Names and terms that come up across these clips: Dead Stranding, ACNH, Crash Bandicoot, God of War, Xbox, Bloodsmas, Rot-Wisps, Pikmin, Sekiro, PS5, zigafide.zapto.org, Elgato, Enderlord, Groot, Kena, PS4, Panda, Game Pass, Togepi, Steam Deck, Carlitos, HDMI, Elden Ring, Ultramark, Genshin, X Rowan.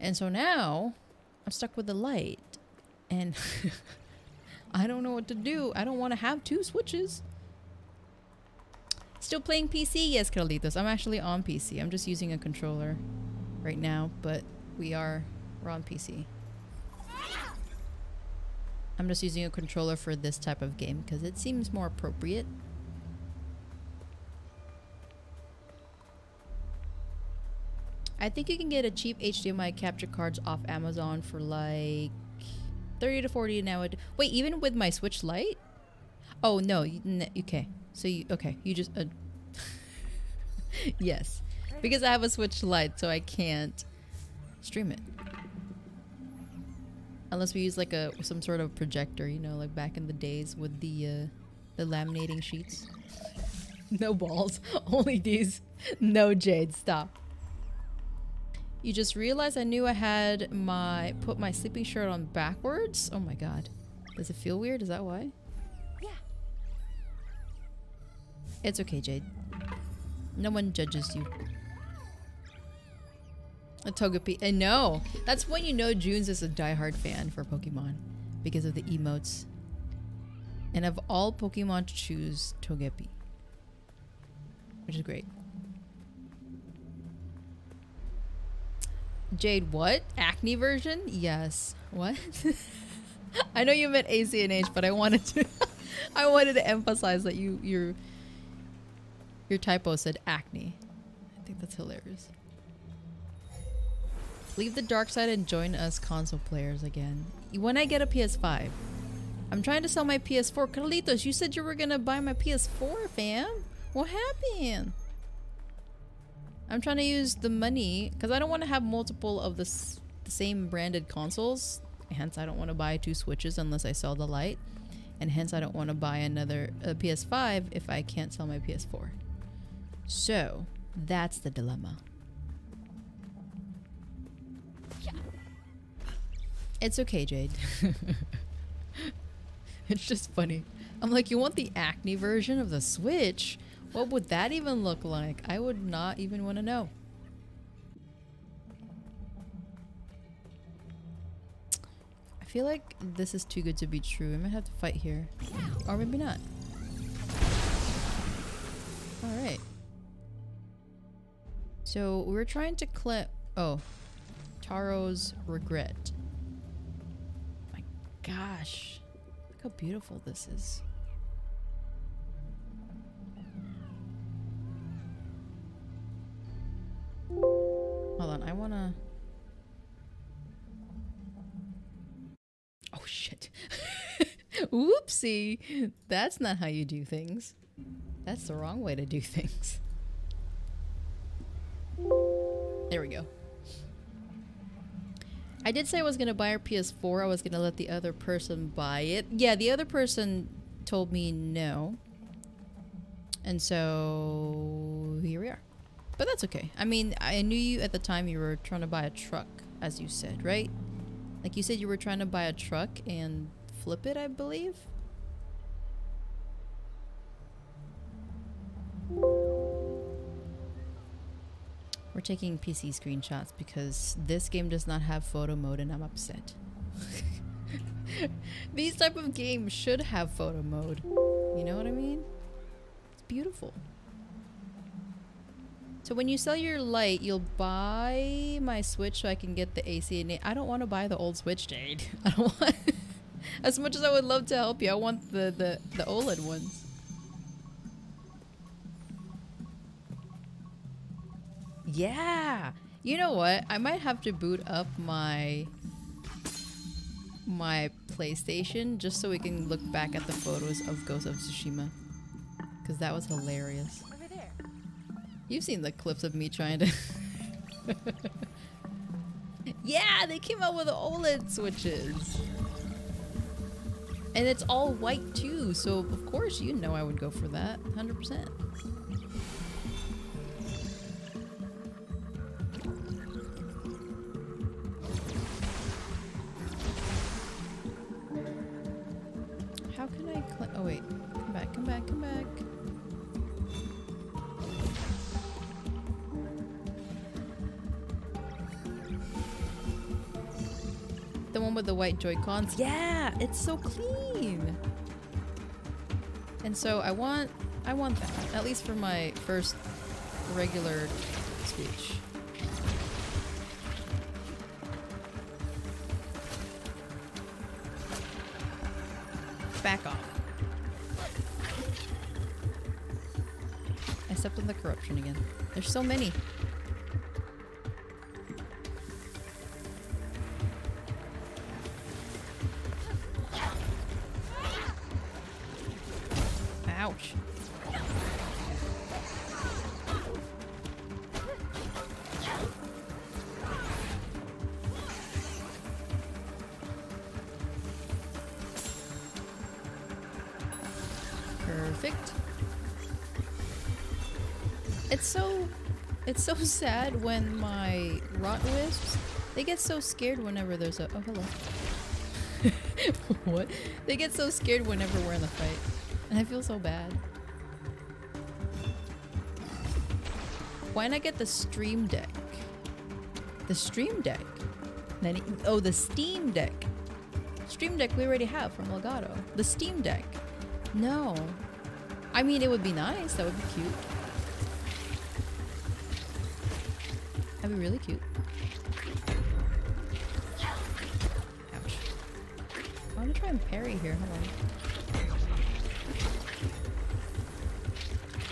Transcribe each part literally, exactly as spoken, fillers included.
And so now I'm stuck with the light and I don't know what to do. I don't want to have two Switches. Still playing P C? Yes, Carlitos. I'm actually on P C. I'm just using a controller right now, but we are we're on P C. I'm just using a controller for this type of game because it seems more appropriate. I think you can get a cheap H D M I capture cards off Amazon for like thirty to forty nowadays. Wait, even with my Switch Lite? Oh no, you, okay. So you okay? You just uh, yes, because I have a Switch Lite, so I can't stream it unless we use like a some sort of projector, you know, like back in the days with the uh, the laminating sheets. No balls, only these. No Jade, stop. You just realized I knew I had my put my sleeping shirt on backwards. Oh my god, does it feel weird? Is that why? Yeah. It's okay, Jade. No one judges you. A Togepi. And no, that's when you know June's is a diehard fan for Pokemon because of the emotes. And of all Pokemon to choose, Togepi, which is great. Jade, what? Acne version? Yes. What? I know you meant A C N H, but I wanted to I wanted to emphasize that you your your typo said acne. I think that's hilarious. Leave the dark side and join us console players again. When I get a P S five. I'm trying to sell my P S four. Carlitos, you said you were gonna buy my P S four, fam. What happened? I'm trying to use the money because I don't want to have multiple of this, the same branded consoles. Hence, I don't want to buy two Switches unless I sell the Lite. And hence, I don't want to buy another uh, P S five if I can't sell my P S four. So, that's the dilemma. Yeah. It's okay, Jade. It's just funny. I'm like, you want the acne version of the Switch? What would that even look like? I would not even want to know. I feel like this is too good to be true. I might have to fight here. Or maybe not. Alright. So we're trying to clip. Oh. Taro's regret. My gosh. Look how beautiful this is. Hold on, I wanna... Oh shit. Oopsie! That's not how you do things. That's the wrong way to do things. There we go. I did say I was gonna buy her P S four, I was gonna let the other person buy it. Yeah, the other person told me no. And so... here we are. But that's okay. I mean, I knew you at the time you were trying to buy a truck, as you said, right? Like you said you were trying to buy a truck and flip it, I believe? We're taking P C screenshots because this game does not have photo mode and I'm upset. These type of games should have photo mode. You know what I mean? It's beautiful. So when you sell your Lite, you'll buy my Switch so I can get the A C N H. I don't want to buy the old Switch, Jade. I don't want... as much as I would love to help you, I want the, the, the OLED ones. Yeah! You know what? I might have to boot up my... my PlayStation just so we can look back at the photos of Ghost of Tsushima. Because that was hilarious. You've seen the clips of me trying to... yeah, they came out with OLED Switches! And it's all white too, so of course you know I would go for that, one hundred percent. How can I cl- oh wait, come back, come back, come back. the one with the white Joy-Cons. Yeah, it's so clean. And so I want, I want that, at least for my first regular speech. Back off. I stepped on the corruption again. There's so many. Ouch. Perfect. It's so, it's so sad when my Rot-Wisps, they get so scared whenever there's a, oh hello. What? They get so scared whenever we're in the fight. And I feel so bad. Why not get the Stream Deck? The Stream Deck? Then oh, the Steam Deck. Stream Deck we already have from Elgato. The Steam Deck. No. I mean, it would be nice. That would be cute. That'd be really cute. Ouch. I want to try and parry here. Hold on.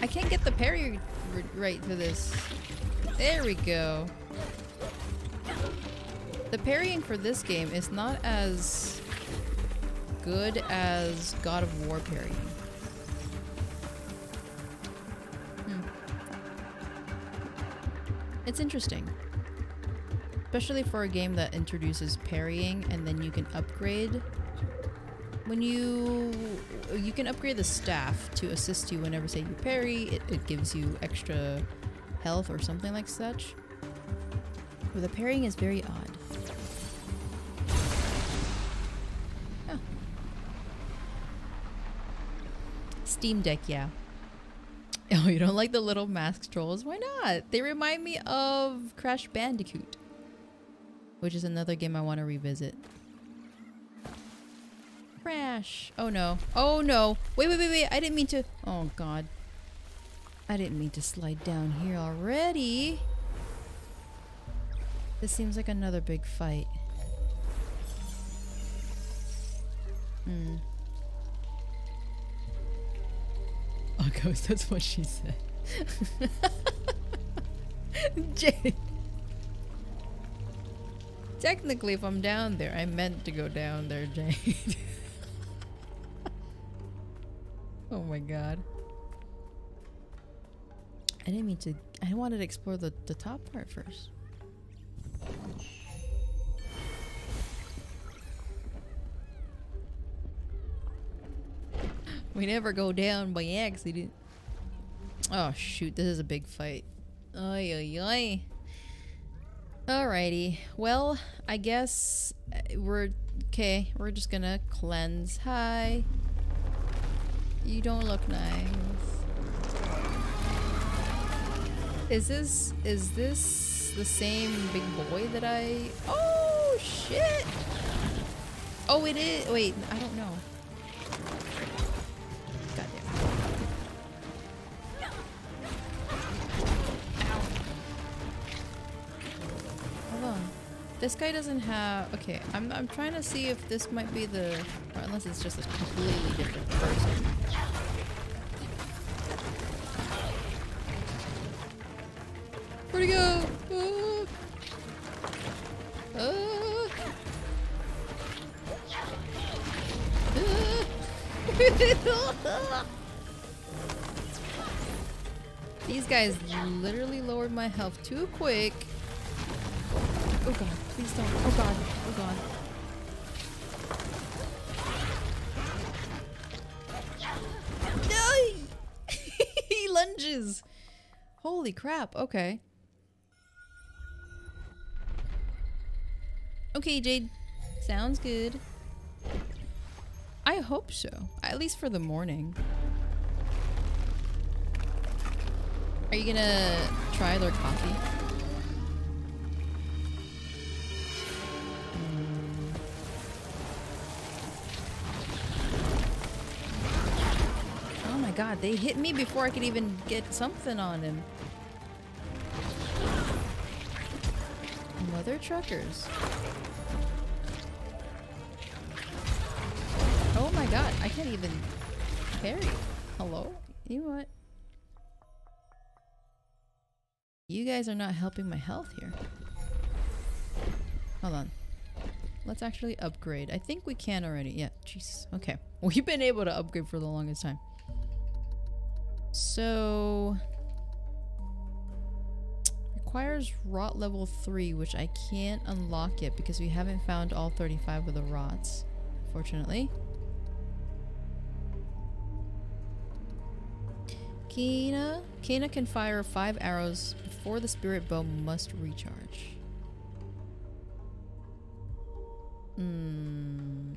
I can't get the parry right for this. There we go. The parrying for this game is not as good as God of War parrying. Hmm. It's interesting. Especially for a game that introduces parrying and then you can upgrade. When you, you can upgrade the staff to assist you whenever, say, you parry, it, it gives you extra health or something like such. Well, the parrying is very odd. Oh. Steam Deck, yeah. Oh, you don't like the little mask trolls? Why not? They remind me of Crash Bandicoot, which is another game I want to revisit. Crash. Oh no. Oh no. Wait, wait, wait, wait. I didn't mean to. Oh god. I didn't mean to slide down here already. This seems like another big fight. Hmm. Oh, Ghost, that's what she said. Jade. Technically, if I'm down there, I meant to go down there, Jade. Oh my god. I didn't mean to. I wanted to explore the, the top part first. We never go down by accident. Oh shoot, this is a big fight. Oy, oy, oy. Alrighty. Well, I guess we're. Okay, we're just gonna cleanse. Hi. You don't look nice. Is this, is this the same big boy that I, oh shit. Oh, it is, wait, I don't know. Goddamn. Ow. Hold on. This guy doesn't have, okay, I'm, I'm trying to see if this might be the, or unless it's just a completely different person. Where'd he go? Oh. Oh. Oh. These guys literally lowered my health too quick. Oh god, please don't. Oh god, oh god. No! He lunges! Holy crap, okay. Okay, Jade. Sounds good. I hope so. At least for the morning. Are you gonna try their coffee? god, they hit me before I could even get something on him. Mother truckers. Oh my god, I can't even parry. Hello? You know what? You guys are not helping my health here. Hold on. Let's actually upgrade. I think we can already. Yeah, jeez. Okay. We've been able to upgrade for the longest time. So... requires rot level three, which I can't unlock yet because we haven't found all thirty-five of the rots, fortunately. Kena. Kena can fire five arrows before the spirit bow must recharge. Hmm.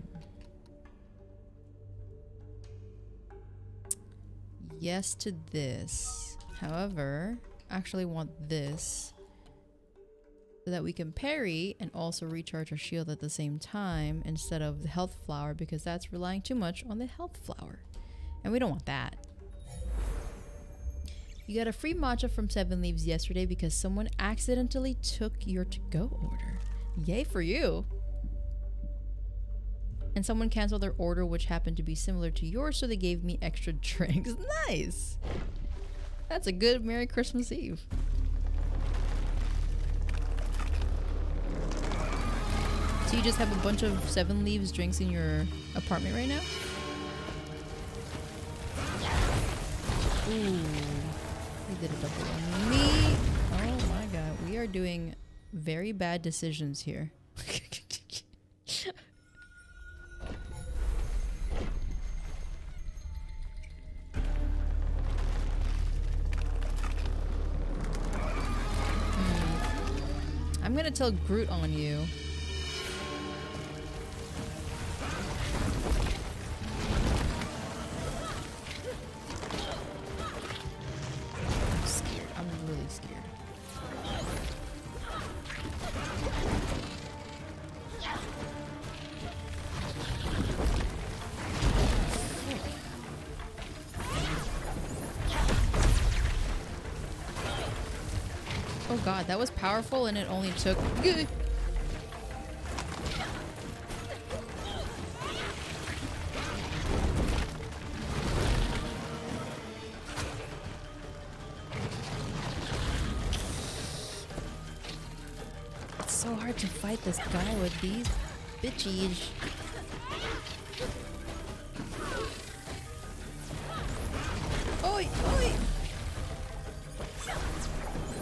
Yes to this. However, I actually want this so that we can parry and also recharge our shield at the same time instead of the health flower, because that's relying too much on the health flower. And we don't want that. You got a free matcha from Seven Leaves yesterday because someone accidentally took your to-go order. Yay for you! And someone canceled their order, which happened to be similar to yours, so they gave me extra drinks. Nice! That's a good Merry Christmas Eve. So you just have a bunch of Seven Leaves drinks in your apartment right now? Ooh. He did a double on me. Oh my god. We are doing very bad decisions here. I'm gonna tell Groot on you. I'm scared. I'm really scared. Oh god, that was powerful and it only took... Good. It's so hard to fight this guy with these bitches. Oi! Oi!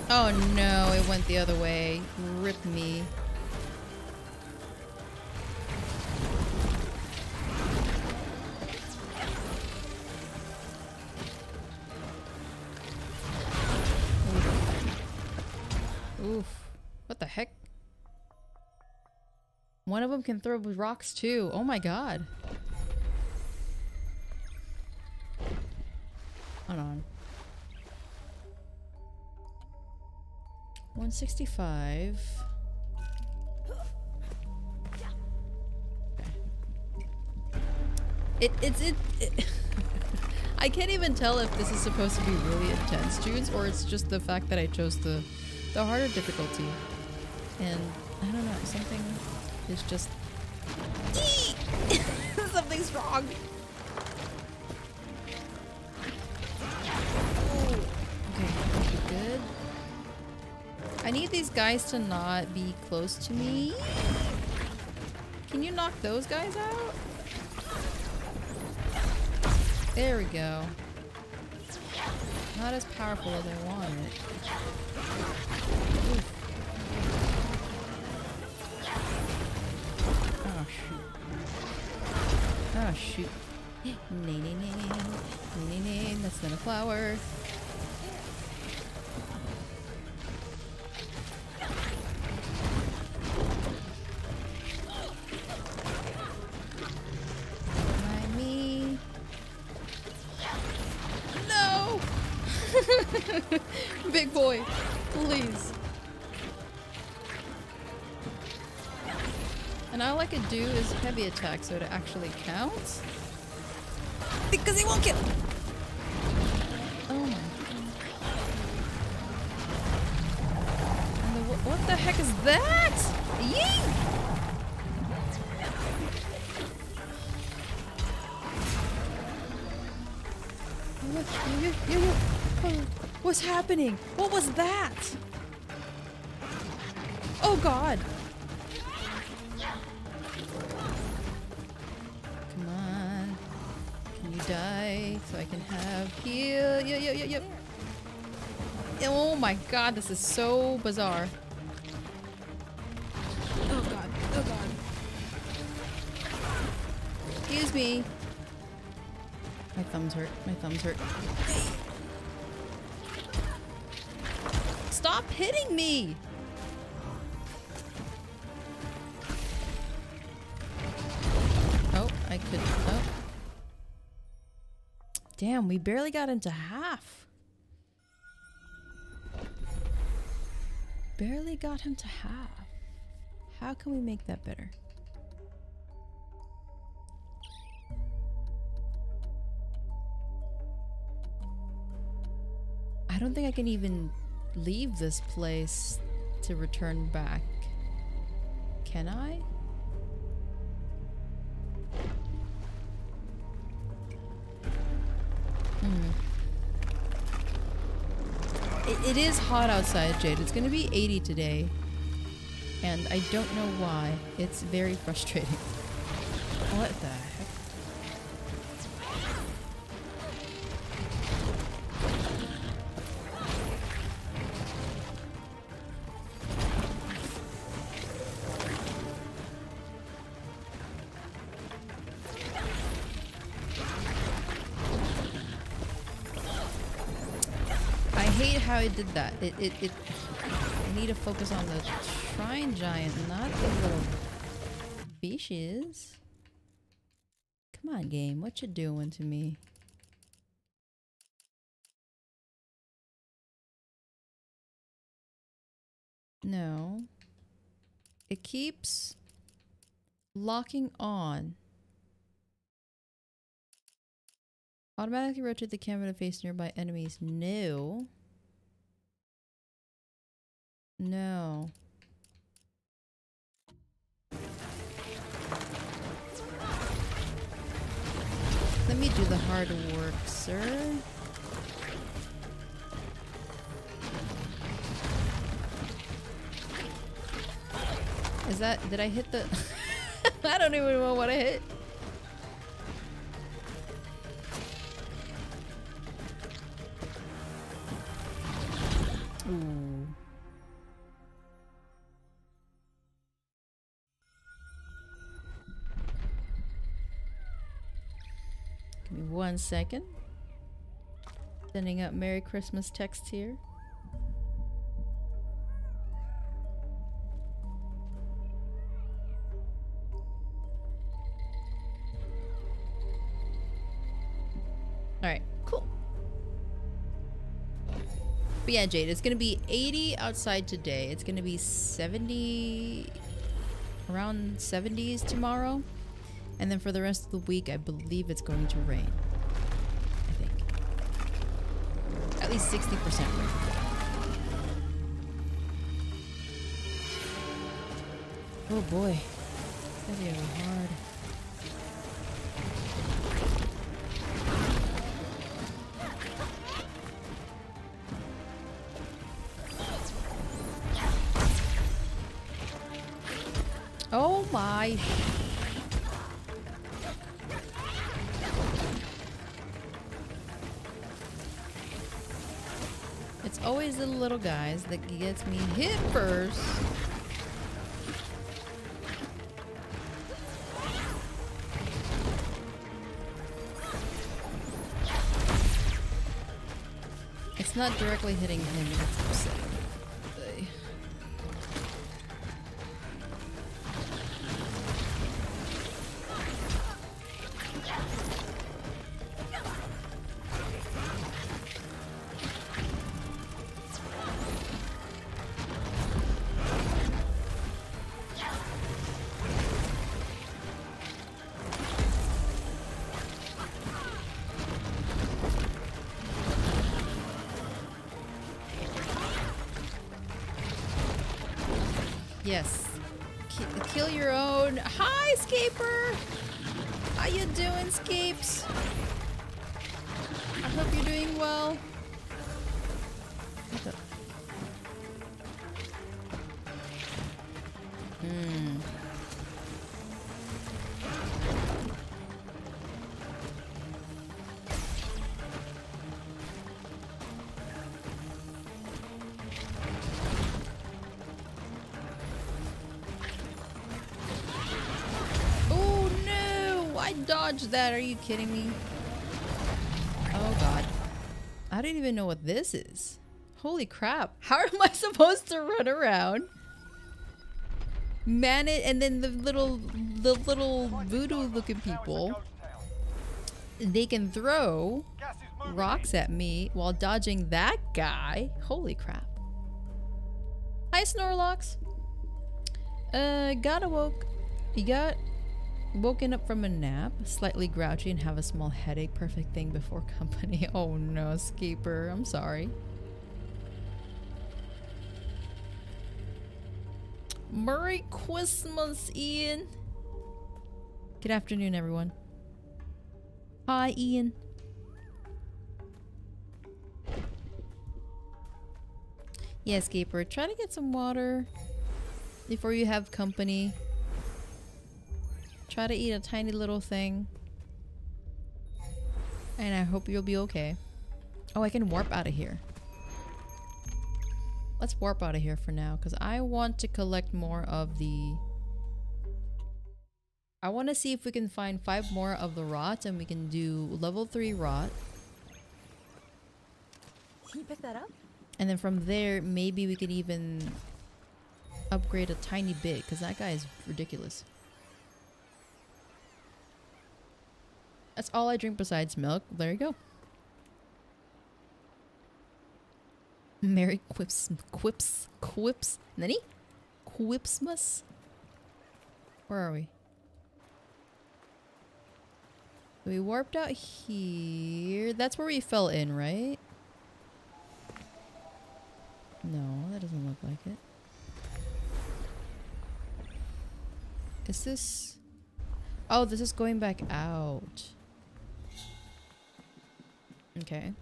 Oh no, it went the other way. Rip me. Oof. Oof. What the heck? One of them can throw rocks too. Oh my god. Hold on. one sixty-five. It, it's, it, it I can't even tell if this is supposed to be really intense tunes or it's just the fact that I chose the, the harder difficulty. And I don't know, something is just... Something's wrong! I need these guys to not be close to me. Can you knock those guys out? There we go. Not as powerful as I wanted. Oof. Oh shoot. Oh shoot. Nay, nay, nay. Nay, nay, that's not a flower. Big boy, please. And all I could do is heavy attack so it actually counts. Because he won't kill. What the heck is that? Yee! What's happening? What was that? Oh God! Come on! Can you die so I can have heal? Yeah, yeah, yeah, yeah. Oh my God! This is so bizarre. Oh God! Oh God! Excuse me. My thumbs hurt. My thumbs hurt. Stop hitting me! Oh, I could. Oh. Damn, we barely got into half. Barely got him to half. How can we make that better? I don't think I can even leave this place to return back. Can I? Hmm. It, it is hot outside, Jade. It's gonna be eighty today. And I don't know why. It's very frustrating. What the heck? I did that. It, it, it. I need to focus on the shrine giant, not the little fishes. Come on, game. What you doing to me? No. It keeps locking on. Automatically rotate the camera to face nearby enemies. No. No. Let me do the hard work, sir. Is that... did I hit the... I don't even know what I hit. Ooh. One second. Sending up Merry Christmas text here. Alright, cool. But yeah, Jade, it's gonna be eighty outside today. It's gonna be seventy, around seventies tomorrow. And then for the rest of the week, I believe it's going to rain. I think. At least sixty percent rain. Oh boy. That's gonna be hard. Oh my... always the little guys that gets me hit first. It's not directly hitting him, it's upsetting. Yes. K kill your own. Hi, Scaper! How you doing, Scapes? I hope you're doing well. What the? Hmm. Dodge that, are you kidding me? Oh god. I don't even know what this is. Holy crap. How am I supposed to run around? Man it, and then the little the little voodoo looking people, they can throw rocks at me while dodging that guy. Holy crap. Hi Snorlax. Uh got awoke. You got woken up from a nap, slightly grouchy and have a small headache. Perfect thing before company. Oh no, Skipper. I'm sorry. Merry Christmas, Ian. Good afternoon, everyone. Hi, Ian. Yeah, Skipper. Try to get some water before you have company. Try to eat a tiny little thing. And I hope you'll be okay. Oh, I can warp out of here. Let's warp out of here for now, because I want to collect more of the... I want to see if we can find five more of the rot, and we can do level three rot. Can you pick that up? And then from there, maybe we could even upgrade a tiny bit, because that guy is ridiculous. That's all I drink besides milk. There you go. Merry Quips... Quips... Quips... Nanny? Quipsmas? Where are we? We warped out here. That's where we fell in, right? No, that doesn't look like it. Is this... Oh, this is going back out. Okay.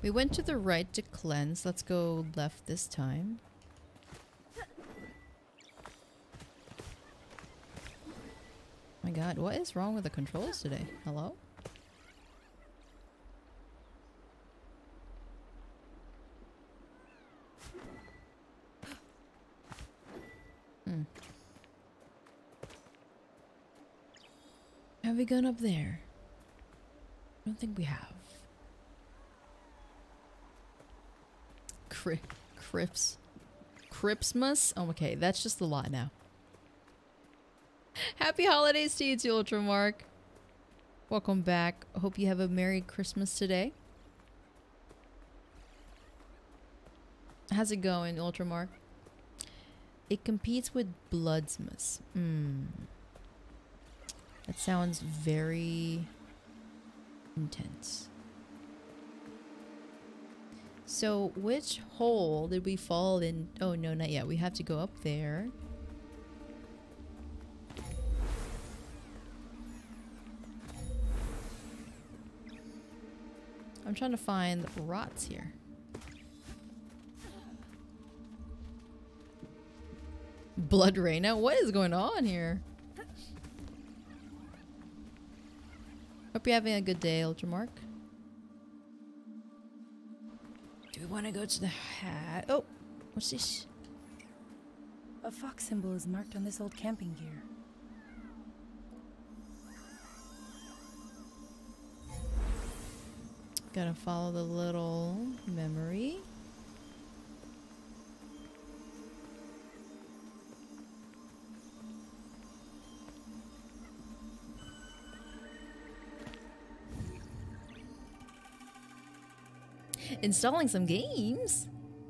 We went to the right to cleanse. Let's go left this time. My god, what is wrong with the controls today? Hello? Hmm. Have we gone up there? I don't think we have. Cri Crips. Cripsmas? Oh, okay. That's just a lot now. Happy holidays to you too, Ultramark. Welcome back. Hope you have a Merry Christmas today. How's it going, Ultramark? It competes with Bloodsmas. Hmm. That sounds very intense. So which hole did we fall in? Oh no, not yet. We have to go up there. I'm trying to find rots here. Blood rain. Now what is going on here? Hope you're having a good day, Ultramark. Do we want to go to the hat? Oh, what's this? A fox symbol is marked on this old camping gear. Gotta follow the little memory. Installing some games?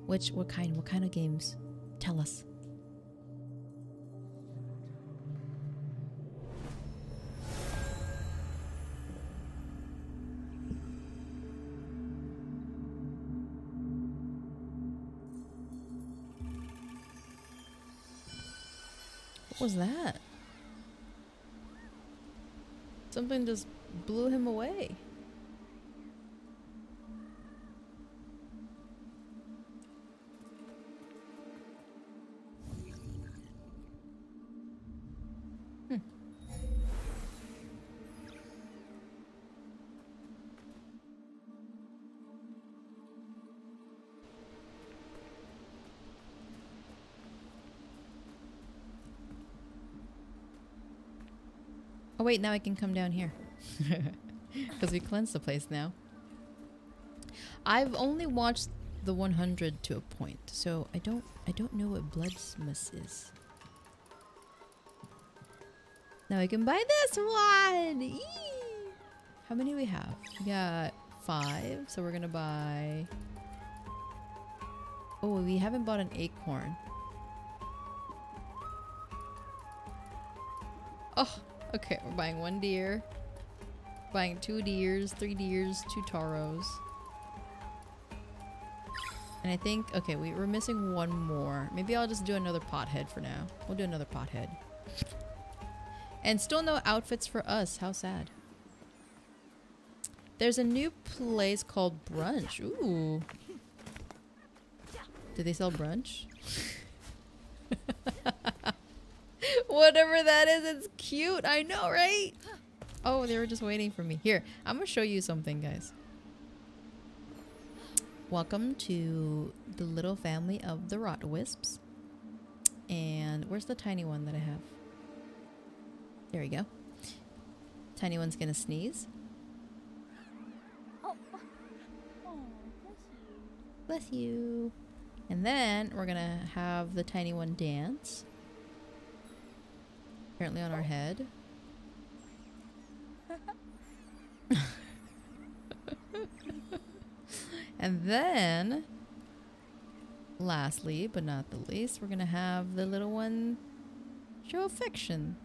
Which, what kind, what kind of games? Tell us. fuck was that? Something just blew him away. Oh wait, now I can come down here. Because we cleansed the place now. I've only watched the one hundred to a point, so I don't I don't know what Bloodsmas is. Now I can buy this one! Eee! How many do we have? We got five, so we're gonna buy... Oh, we haven't bought an acorn. Oh! Okay, we're buying one deer, buying two deers, three deers, two taros. And I think, okay, we, we're missing one more. Maybe I'll just do another pothead for now. We'll do another pothead. And still no outfits for us. How sad. There's a new place called Brunch. Ooh. Do they sell brunch? Whatever that is, it's cute. I know, right? Oh, they were just waiting for me. Here, I'm gonna show you something, guys. Welcome to the little family of the Rot-Wisps. And where's the tiny one that I have? There we go. Tiny one's gonna sneeze. Oh, oh bless you. Bless you. And then we're gonna have the tiny one dance. Apparently on our head. And then, lastly but not the least, we're gonna have the little one show affection.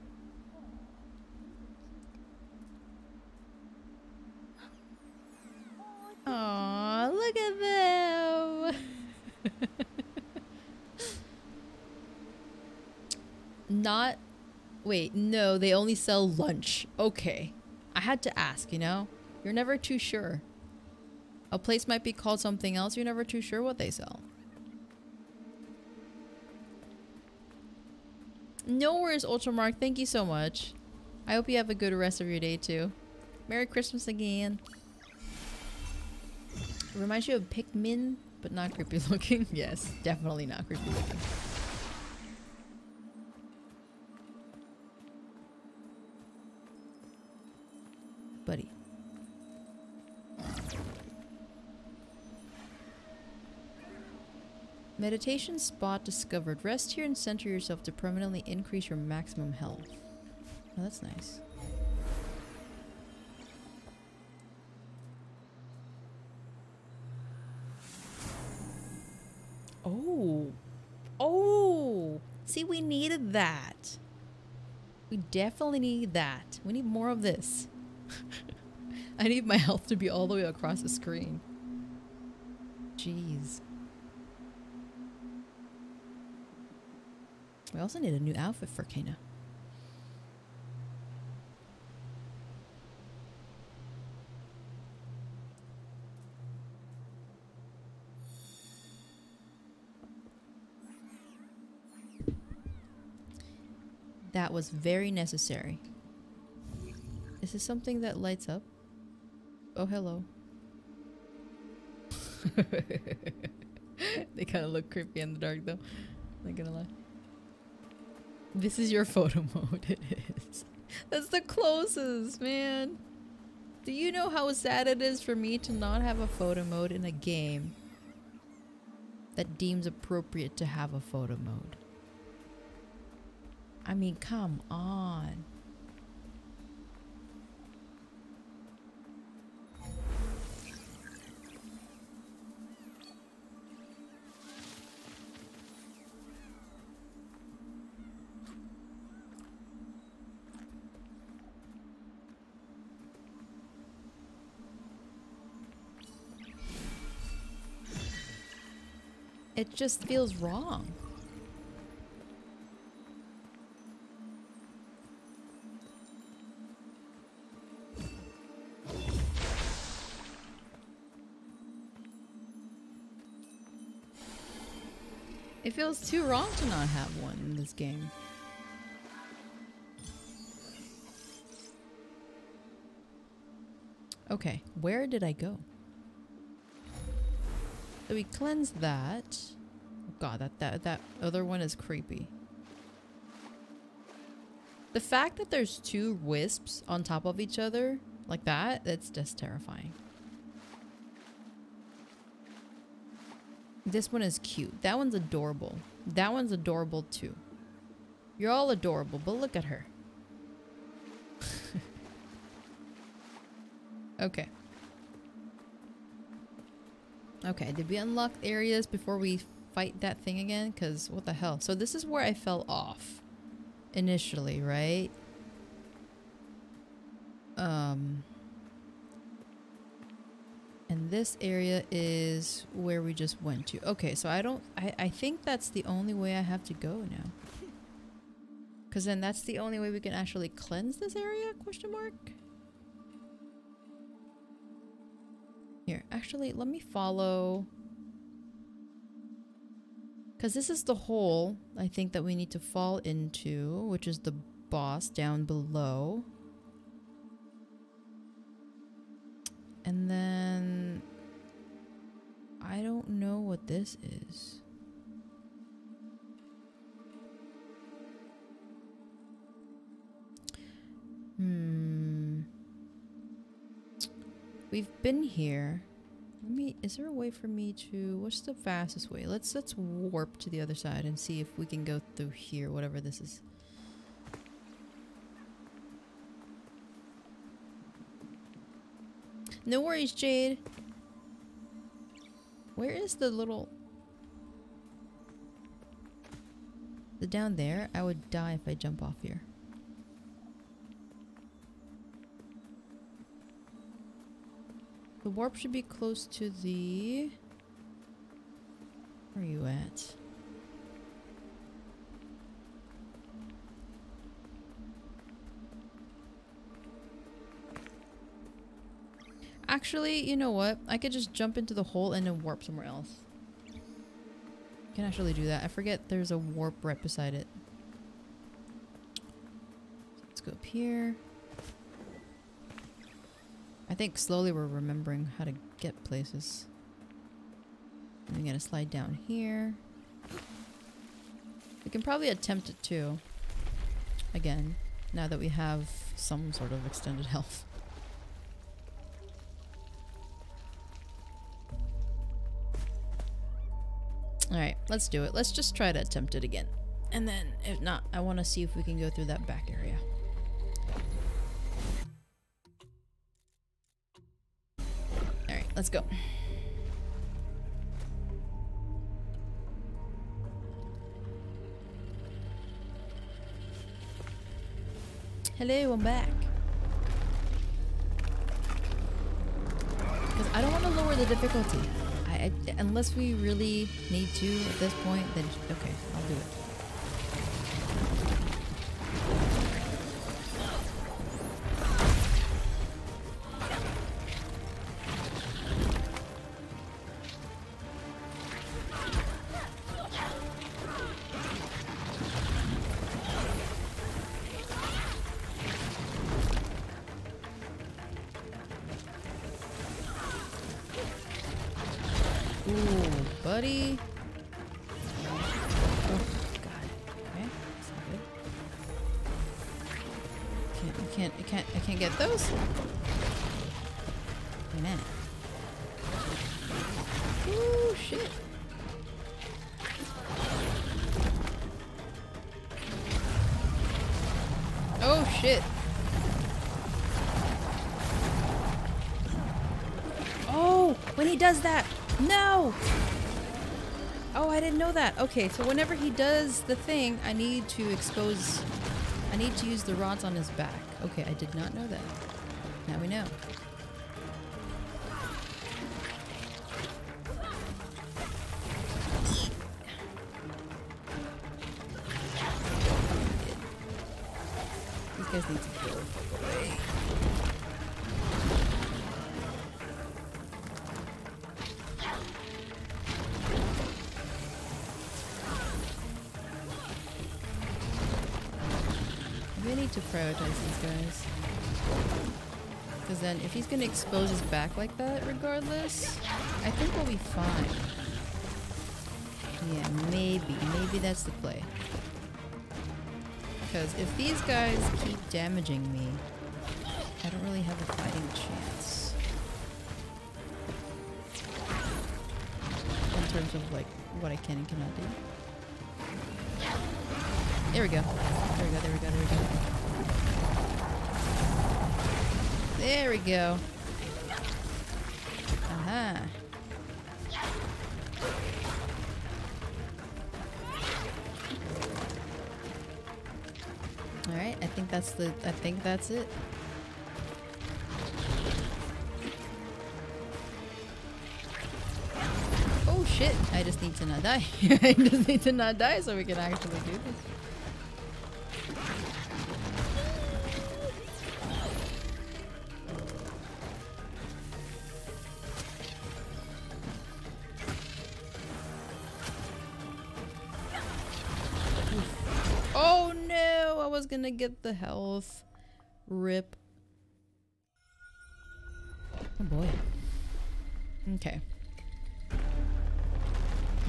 Aww, look at them! Not Wait, no, they only sell lunch. Okay. I had to ask, you know? You're never too sure. A place might be called something else, you're never too sure what they sell. No worries, Ultramark. Thank you so much. I hope you have a good rest of your day, too. Merry Christmas again. It reminds you of Pikmin, but not creepy looking. Yes, definitely not creepy looking. Buddy. Meditation spot discovered. Rest here and center yourself to permanently increase your maximum health. Oh, that's nice. Oh. Oh! See, we needed that. We definitely need that. We need more of this. I need my health to be all the way across the screen. Jeez. We also need a new outfit for Kena. That was very necessary. Is this something that lights up? Oh, hello. They kind of look creepy in the dark, though. Not gonna lie. This is your photo mode. It is. That's the closest, man. Do you know how sad it is for me to not have a photo mode in a game that deems appropriate to have a photo mode? I mean, come on. It just feels wrong. It feels too wrong to not have one in this game. Okay, where did I go? So we cleansed that. Oh God, that, that, that other one is creepy. The fact that there's two wisps on top of each other like that, that's just terrifying. This one is cute. That one's adorable. That one's adorable too. You're all adorable, but look at her. Okay. Okay, did we unlock areas before we fight that thing again? Because what the hell? So this is where I fell off initially, right? Um... And this area is where we just went to. Okay, so I don't... I, I think that's the only way I have to go now. Because then that's the only way we can actually cleanse this area? Question mark? Here, actually, let me follow... Because this is the hole, I think, that we need to fall into, which is the boss down below. And then... I don't know what this is. Hmm... We've been here. Let me... Is there a way for me to... What's the fastest way? Let's, let's warp to the other side and see if we can go through here, whatever this is. No worries, Jade. Where is the little... Is it down there? I would die if I jump off here. The warp should be close to the... Where are you at? Actually, you know what? I could just jump into the hole and then warp somewhere else. I can actually do that. I forget there's a warp right beside it. So let's go up here. I think slowly we're remembering how to get places. I'm gonna slide down here. We can probably attempt it too. Again, now that we have some sort of extended health. Alright, let's do it. Let's just try to attempt it again. And then, if not, I want to see if we can go through that back area. Alright, let's go. Hello, I'm back. Because I don't want to lower the difficulty. I, unless we really need to at this point, then okay, I'll do it. Buddy. Oh God. Okay, that's not good. I can't, I can't, I can't, I can't get those. Amen. Ooh, shit. Oh shit. Oh, when he does that, no. Oh, I didn't know that. Okay, so whenever he does the thing, I need to expose... I need to use the rods on his back. Okay, I did not know that. Now we know. These guys need to go away. really need to prioritize these guys. Because then if he's going to expose his back like that regardless, I think we'll be fine. Yeah, maybe. Maybe that's the play. Because if these guys keep damaging me, I don't really have a fighting chance. In terms of like what I can and cannot do. There we go. There we go, there we go, there we go. There we go. Aha. All right, I think that's the I think that's it. Oh shit, I just need to not die. I just need to not die so we can actually do this. Gonna get the health. Rip. Oh boy. Okay.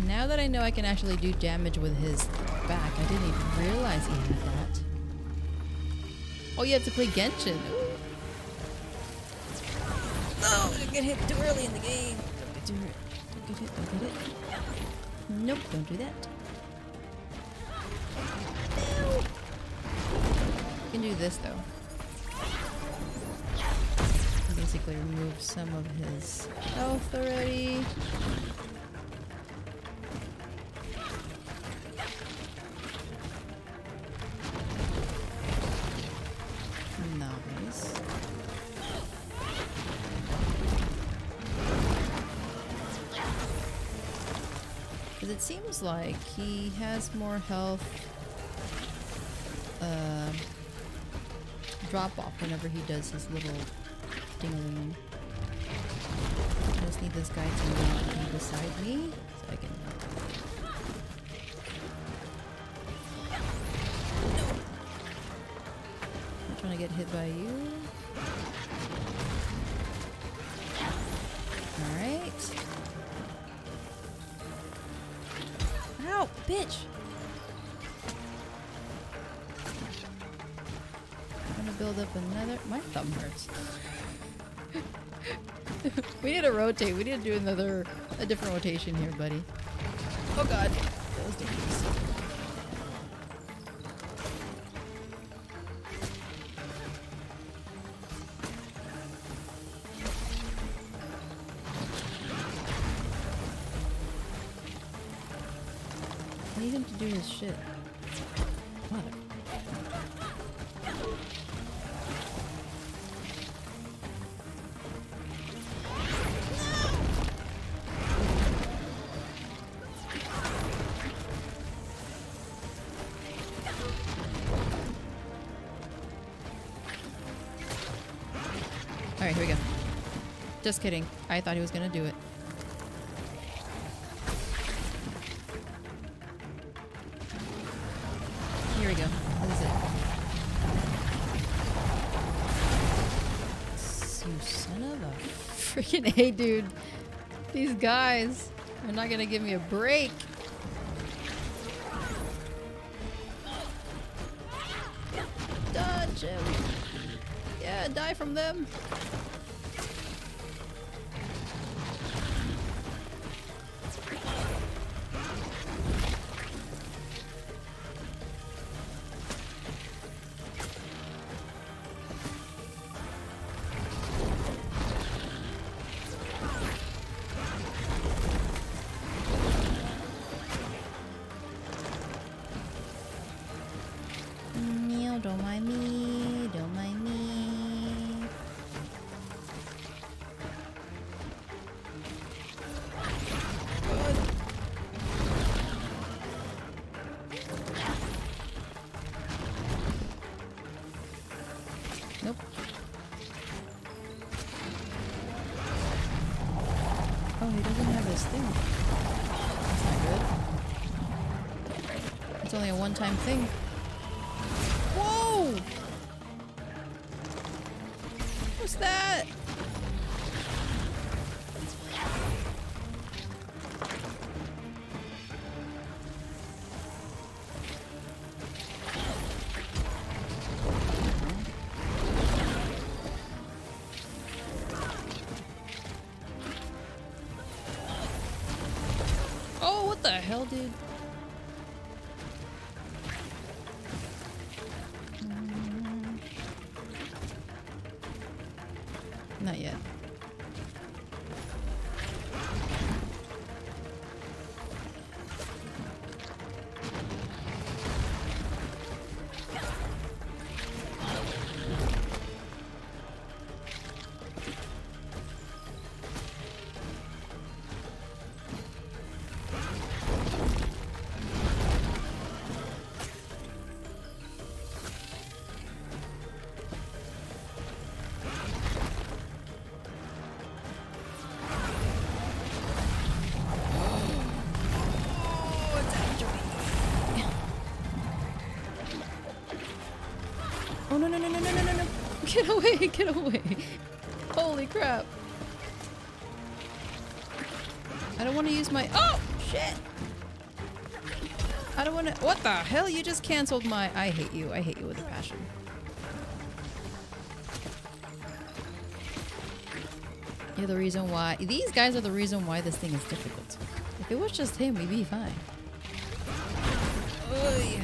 Now that I know I can actually do damage with his back, I didn't even realize he had that. Oh, you have to play Genshin. No, don't get hit too early in the game. Don't get too hurt. Don't get hit. Don't get hit. Nope, don't do that. I can do this though. Basically remove some of his health already. Nice. Because it seems like he has more health uh drop off whenever he does his little ding-a-ling. I just need this guy to not be beside me so I can. I'm trying to get hit by you. Alright. Ow, bitch! Build up another. My thumb hurts. We need to rotate. We need to do another, a different rotation here, buddy. Oh god, that was dangerous. I need him to do his shit. Just kidding. I thought he was gonna do it. Here we go. This is it. You son of a freaking A, dude. These guys are not gonna give me a break. Dodge him. Yeah, die from them. Thing. It's only a one-time thing. Whoa! the hell, dude? Not yet. Get away, get away. Holy crap. I don't want to use my- oh! Shit! I don't want to- what the hell? You just canceled my- I hate you. I hate you with a passion. You're the reason why- these guys are the reason why this thing is difficult. If it was just him, we'd be fine. Oy.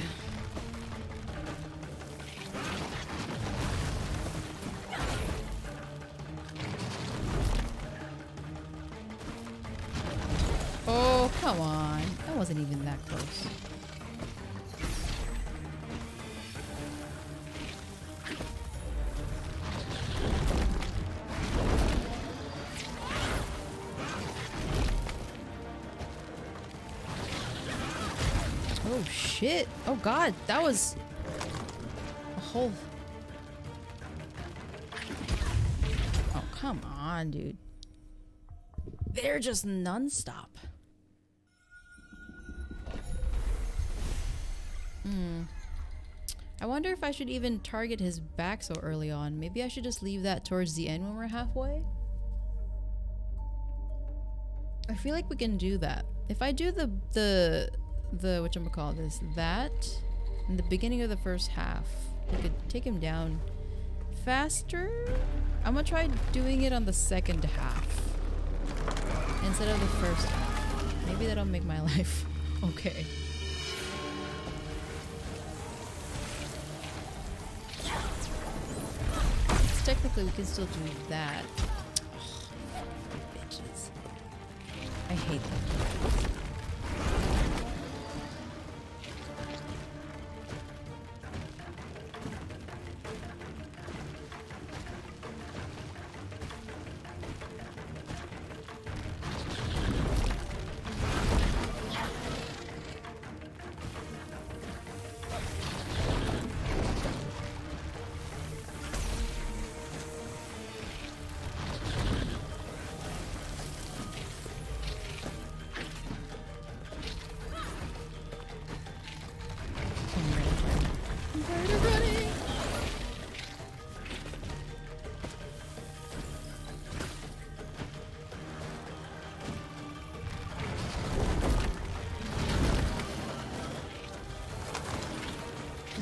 Come on, that wasn't even that close. Oh shit, oh god, that was a whole... Oh, come on, dude. They're just nonstop. Hmm. I wonder if I should even target his back so early on. Maybe I should just leave that towards the end when we're halfway? I feel like we can do that. If I do the, the, the, whatchamacallit this, that, in the beginning of the first half, we could take him down faster? I'm gonna try doing it on the second half instead of the first half. Maybe that'll make my life okay. Technically, we can still do that. Ugh, bitches. I hate them.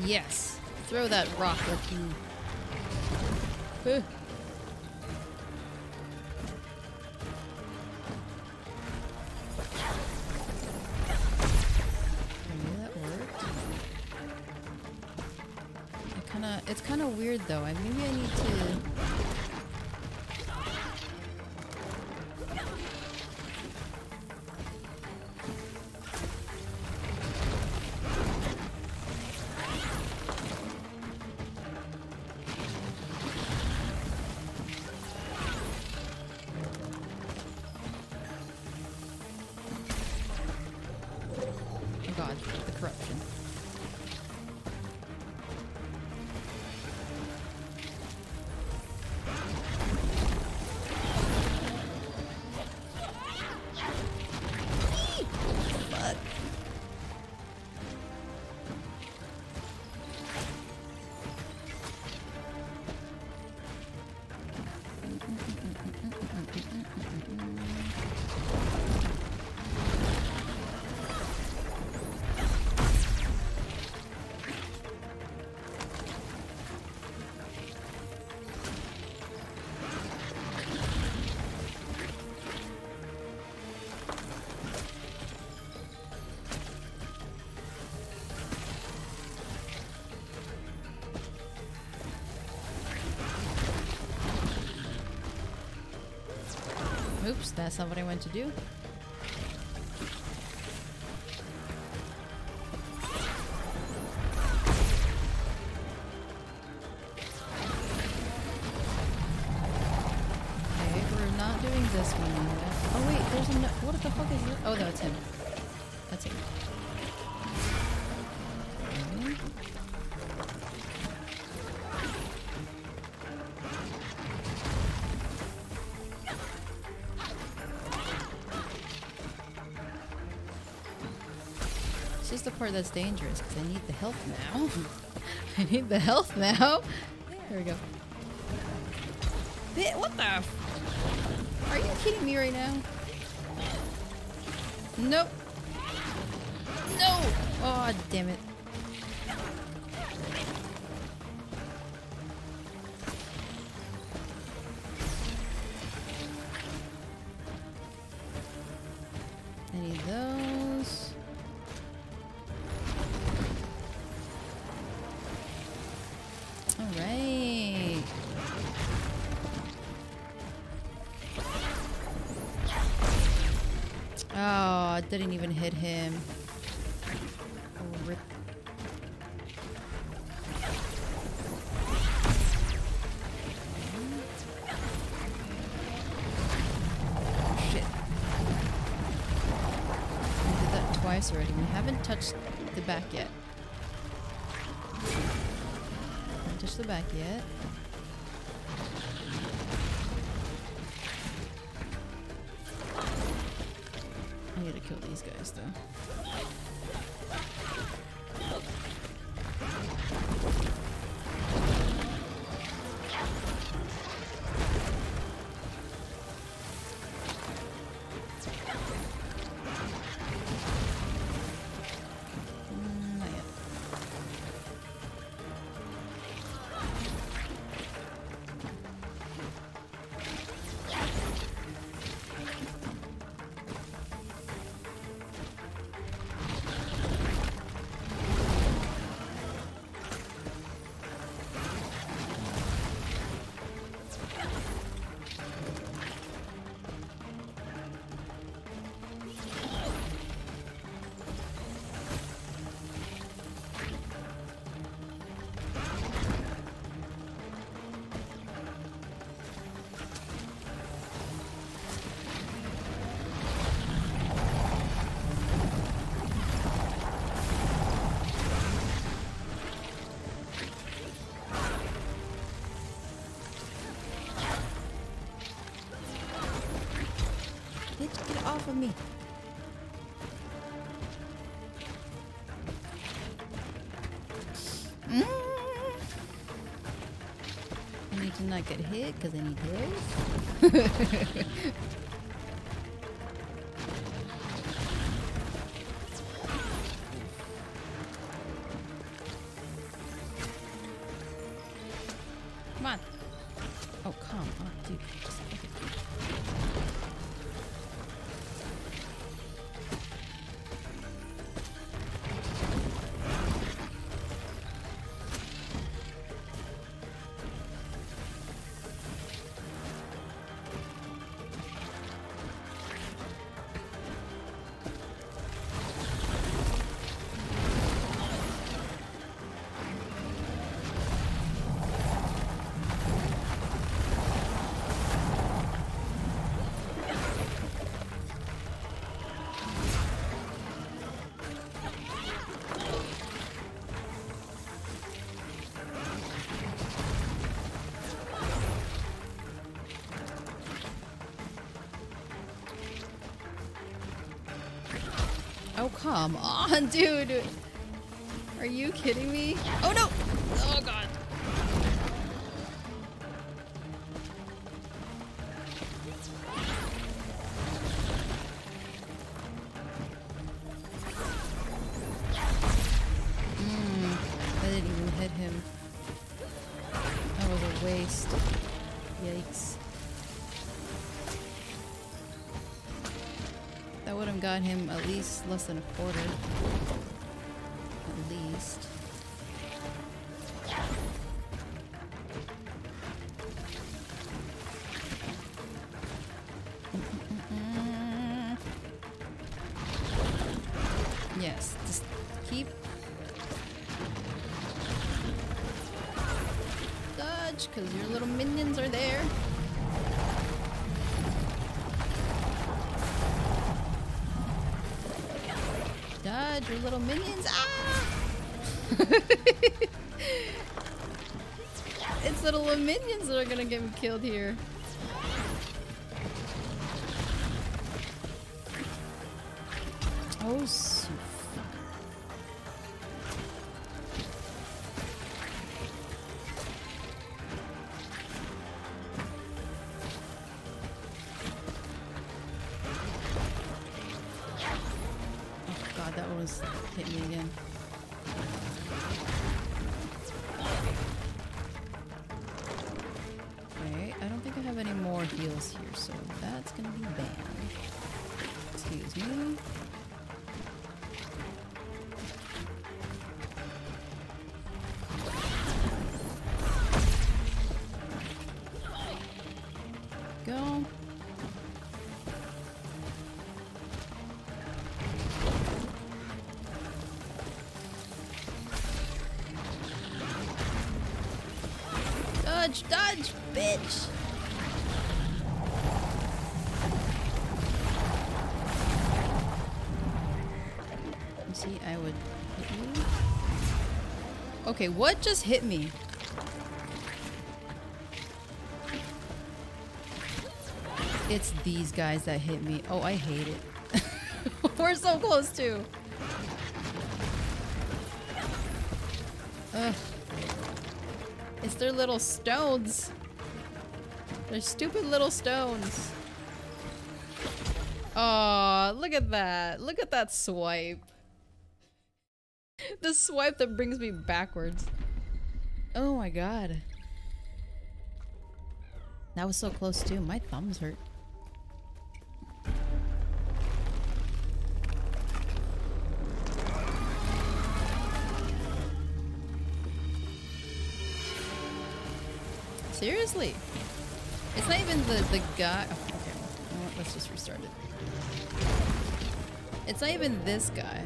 Yes. Throw that rock like you... Ugh. I knew that worked. I kinda... It's kinda weird though. I Maybe I need to... Oops, that's not what I want to do. That's dangerous because I need the health now. I need the health now. Here we go. What the? F- Are you kidding me right now? Nope. No. Oh, damn it. Didn't even hit him. Oh, rip. Oh, shit. I did that twice already. We haven't touched the back yet. Haven't touched the back yet. Guys, though. Mm, not yet. Of me. Mm. I need to not get hit because I need hit. Come on. Oh, come on, dude. Just come on, dude! Are you kidding me? Oh no! Oh god! Mm, I didn't even hit him. That was a waste. Yikes. That would have got him at least less than a quarter. At least. Mm-mm. keep. Dodge, because your little minions are there. Dodge, your little minions. Ah! It's little minions that are gonna get me killed here. Oh, so oh god, that almost hit me again. Okay, I don't think I have any more heals here, so that's gonna be bad. Excuse me. Dodge, bitch! You see, I would hit you. Okay, what just hit me? It's these guys that hit me. Oh, I hate it. We're so close too. Ugh. It's their little stones. They're stupid little stones. Aw, look at that. Look at that swipe. The swipe that brings me backwards. Oh my god. That was so close too. My thumbs hurt. Seriously? It's not even the, the guy- oh, okay. You know what? Let's just restart it. It's not even this guy.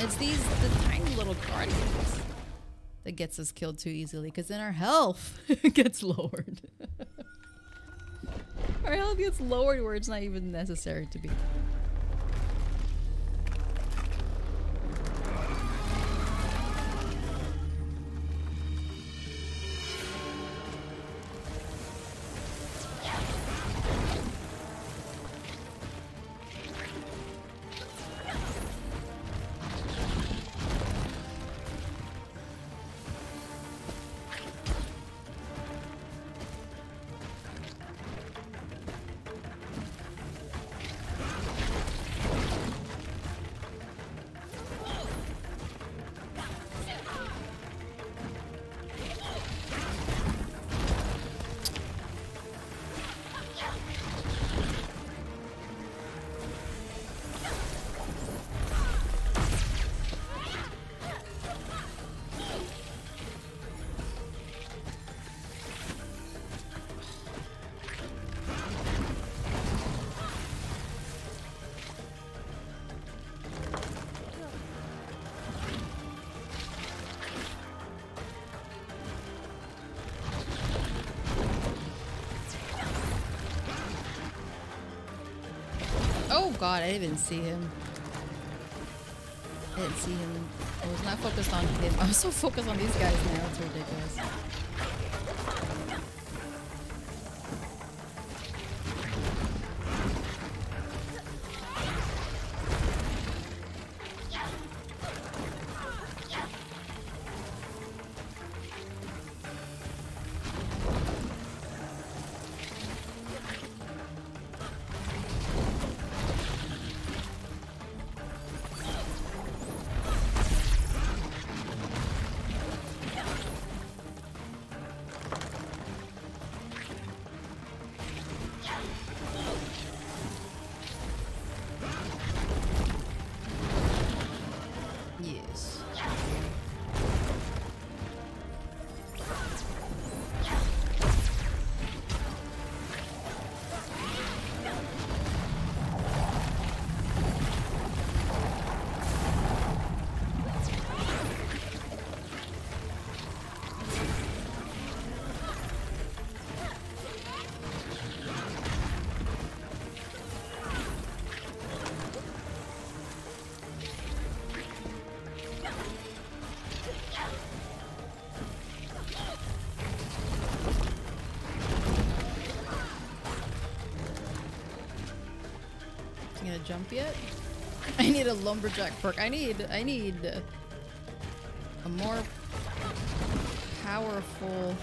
It's these the tiny little guardians that gets us killed too easily, because then our health gets lowered. Our health gets lowered where it's not even necessary to be. God, I didn't even see him. I didn't see him. I was not focused on him. I'm so focused on these guys now. It's ridiculous. jump yet. I need a lumberjack perk. I need, I need a more powerful...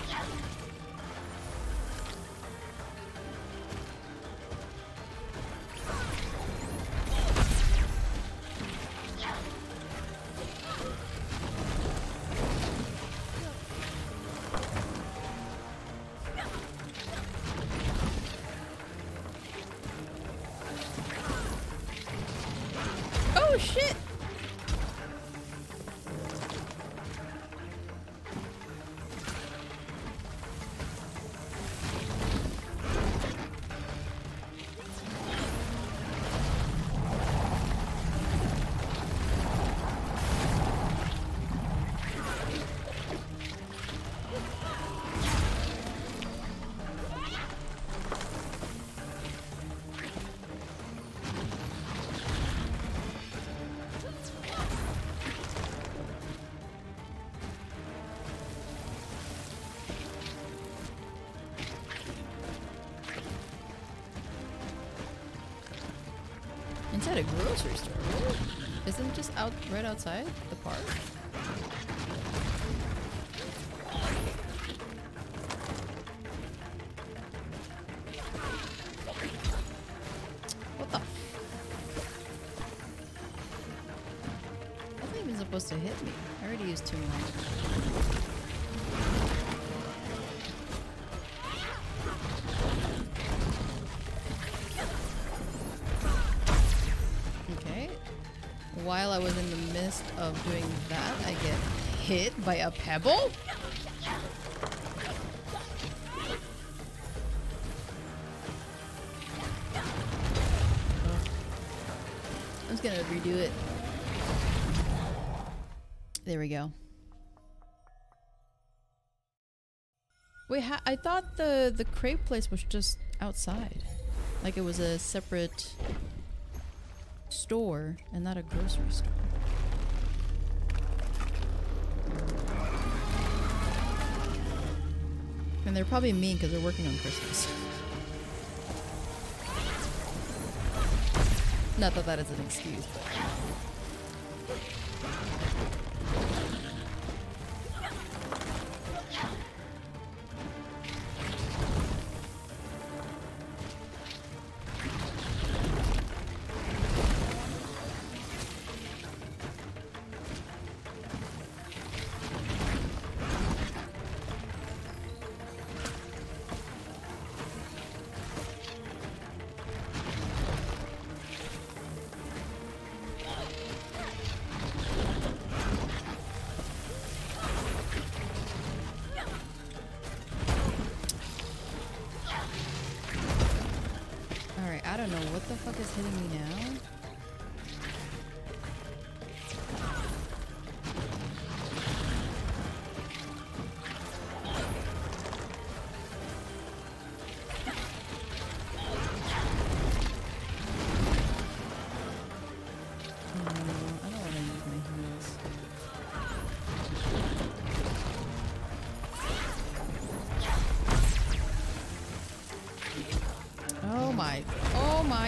At a grocery store, really? Isn't it just out right outside the park? What the? That wasn't even supposed to hit me. I already used two more. While I was in the midst of doing that, I get hit by a pebble? I'm just gonna redo it. There we go. Wait, ha I thought the, the crepe place was just outside. Like it was a separate... store and not a grocery store. And they're probably mean because they're working on Christmas. Not that that is an excuse, but...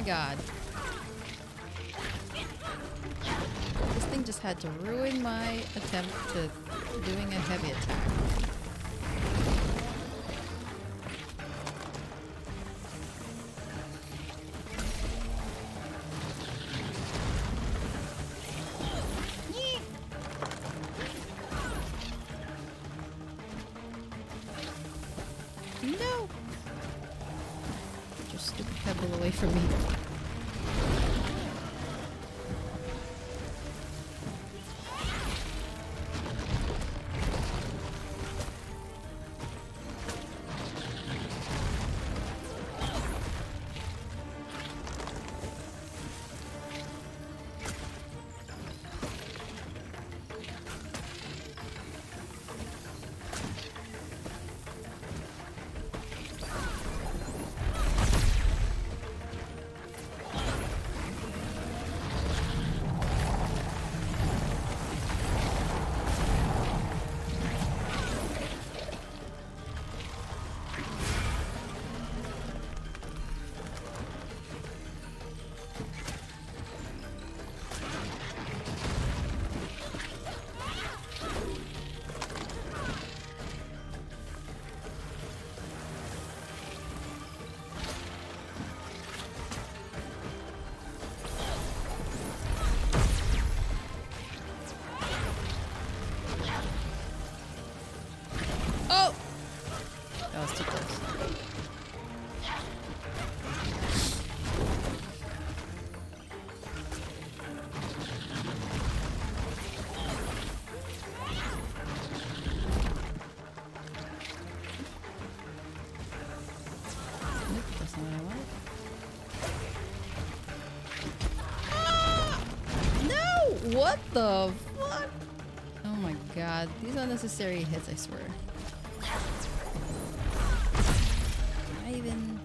God. This thing just had to ruin my attempt to doing a heavy attack. That was too close. The fuck? Oh my god, these unnecessary hits, I swear. Not even.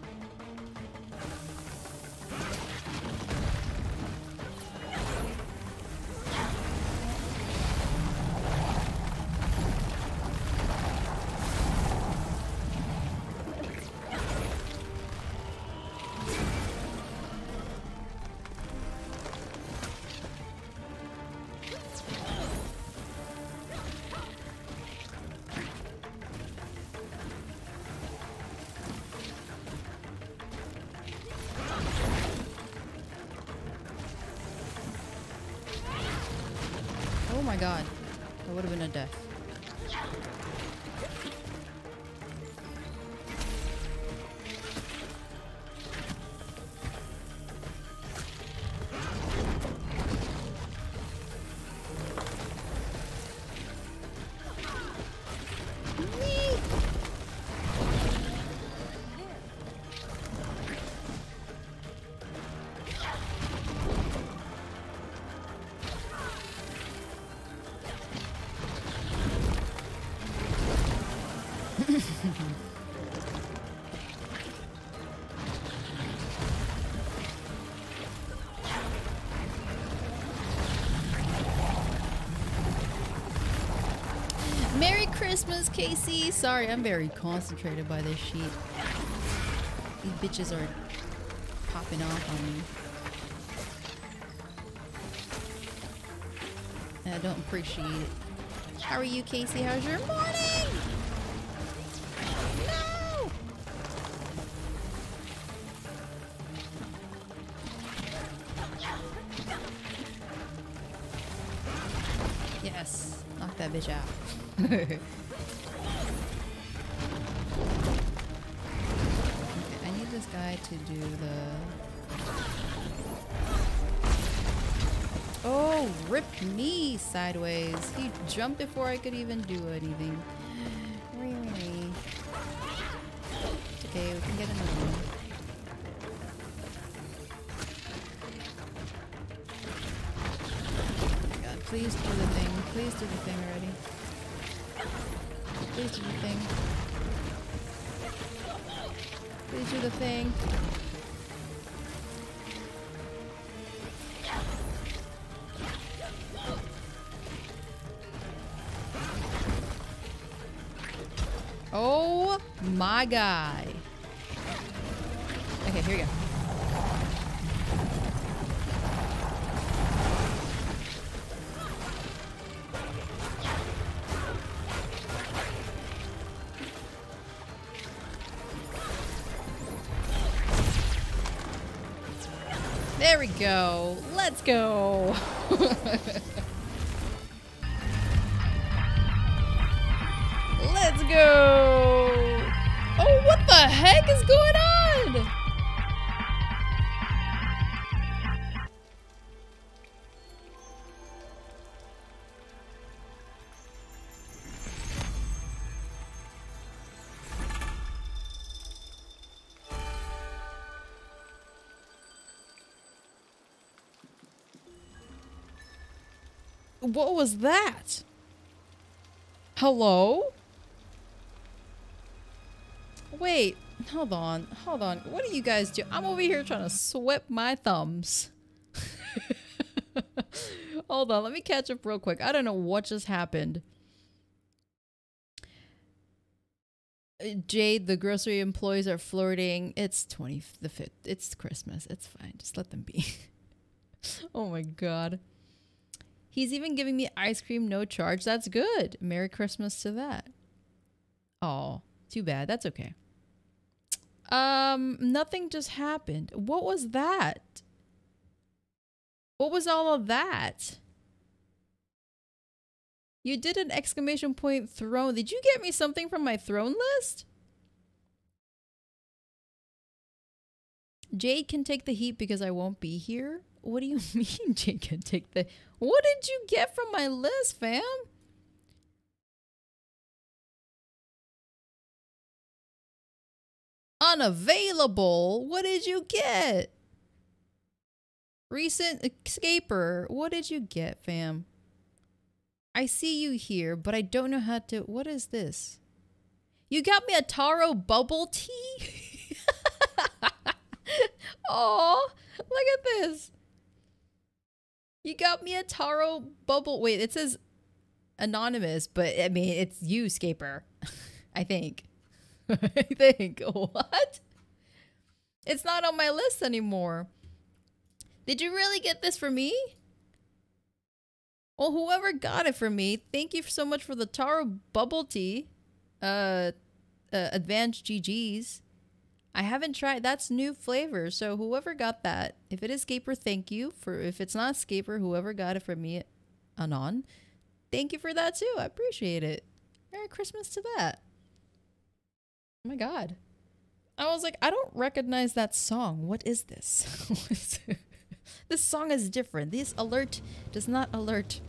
Oh my god, that would have been a death. Christmas, Casey! Sorry, I'm very concentrated by this sheet. These bitches are popping off on me. And I don't appreciate it. How are you, Casey? How's your morning? No! Yes, knock that bitch out. Okay, I need this guy to do the... Oh, rip me sideways. He jumped before I could even do anything. Really? It's okay, we can get another one. Oh my god, please do the thing. Please do the thing already. Please do the thing. Please do the thing. Oh my guy. Okay, here we go. Go. Let's go. Let's go. Oh, what the heck is going on? What was that? Hello? Wait, hold on, hold on. What do you guys do? I'm over here trying to sweat my thumbs. Hold on, let me catch up real quick. I don't know what just happened. Jade, the grocery employees are flirting. It's the twenty-fifth. It's Christmas. It's fine. Just let them be. Oh my god. He's even giving me ice cream, no charge. That's good. Merry Christmas to that. Oh, too bad. That's okay. Um, nothing just happened. What was that? What was all of that? You did an exclamation point throne. Did you get me something from my throne list? Jade can take the heat because I won't be here. What do you mean Jade can take the... What did you get from my list, fam? Unavailable? What did you get? Recent escaper? What did you get, fam? I see you here, but I don't know how to... What is this? You got me a Taro bubble tea? Oh, look at this. You got me a Taro bubble... Wait, it says anonymous, but I mean, it's you, Scaper. I think. I think. What? It's not on my list anymore. Did you really get this for me? Well, whoever got it for me, thank you so much for the Taro bubble tea. Uh, uh, advanced G Gs. I haven't tried. That's new flavor. So whoever got that, if it is Scaper, thank you for. If it's not Scaper, whoever got it for me, anon, thank you for that too. I appreciate it. Merry Christmas to that. Oh my God. I was like, I don't recognize that song. What is this? What is it? This song is different. This alert does not alert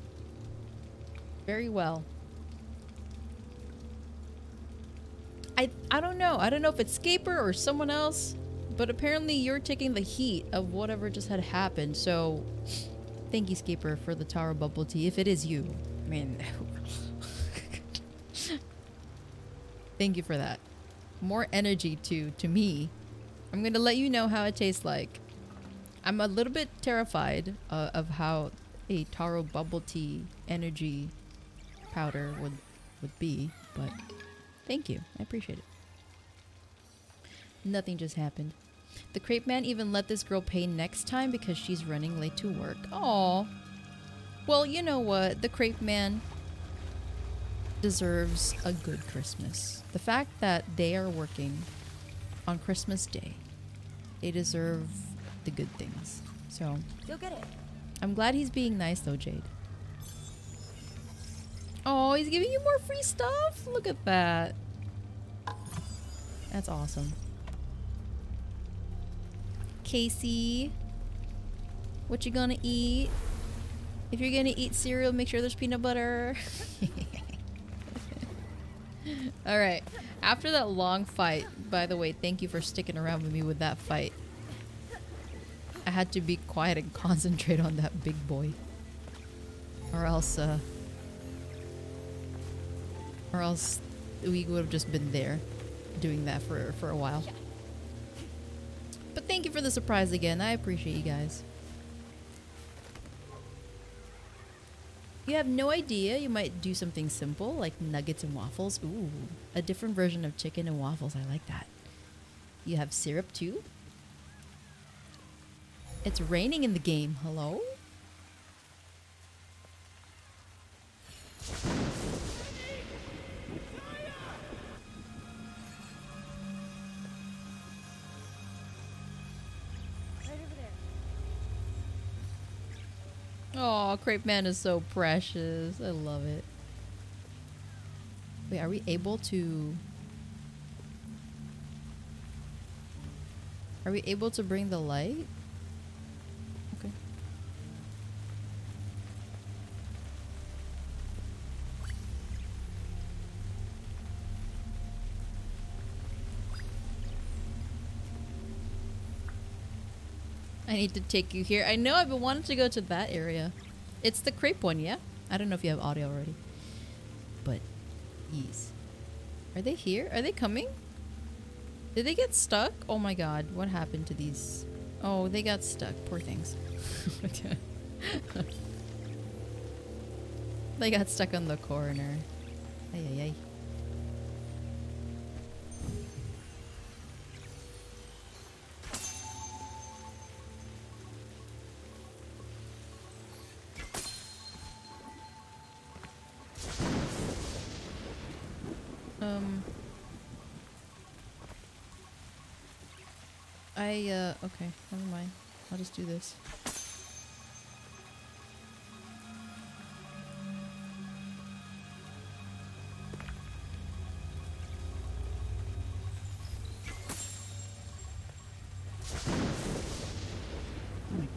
very well. I I don't know. I don't know if it's Scaper or someone else, but apparently you're taking the heat of whatever just had happened. So thank you, Scaper, for the Taro bubble tea. If it is you, I mean, thank you for that. More energy to to me. I'm gonna let you know how it tastes like. I'm a little bit terrified uh, of how a Taro bubble tea energy powder would would be, but thank you. I appreciate it. Nothing just happened. The crepe man even let this girl pay next time because she's running late to work. Aw. Well, you know what? The crepe man deserves a good Christmas. The fact that they are working on Christmas Day, they deserve the good things. So you'll get it. I'm glad he's being nice though, Jade. Oh, he's giving you more free stuff. Look at that. That's awesome. Casey, what you gonna eat? If you're gonna eat cereal, make sure there's peanut butter. All right. After that long fight, by the way, thank you for sticking around with me with that fight. I had to be quiet and concentrate on that big boy, or else, uh, or else we would have just been there doing that for, for a while. But thank you for the surprise again. I appreciate you guys. You have no idea. You might do something simple like nuggets and waffles. Ooh, a different version of chicken and waffles. I like that. You have syrup too. It's raining in the game. Hello? Oh, Crepe Man is so precious. I love it. Wait, are we able to... Are we able to bring the light? I need to take you here. I know I've been wanting to go to that area. It's the crepe one, yeah? I don't know if you have audio already. But, ease. Are they here? Are they coming? Did they get stuck? Oh my God, what happened to these? Oh, they got stuck. Poor things. They got stuck on the corner. Ay, ay, ay. Um, I, uh, okay, never mind. I'll just do this.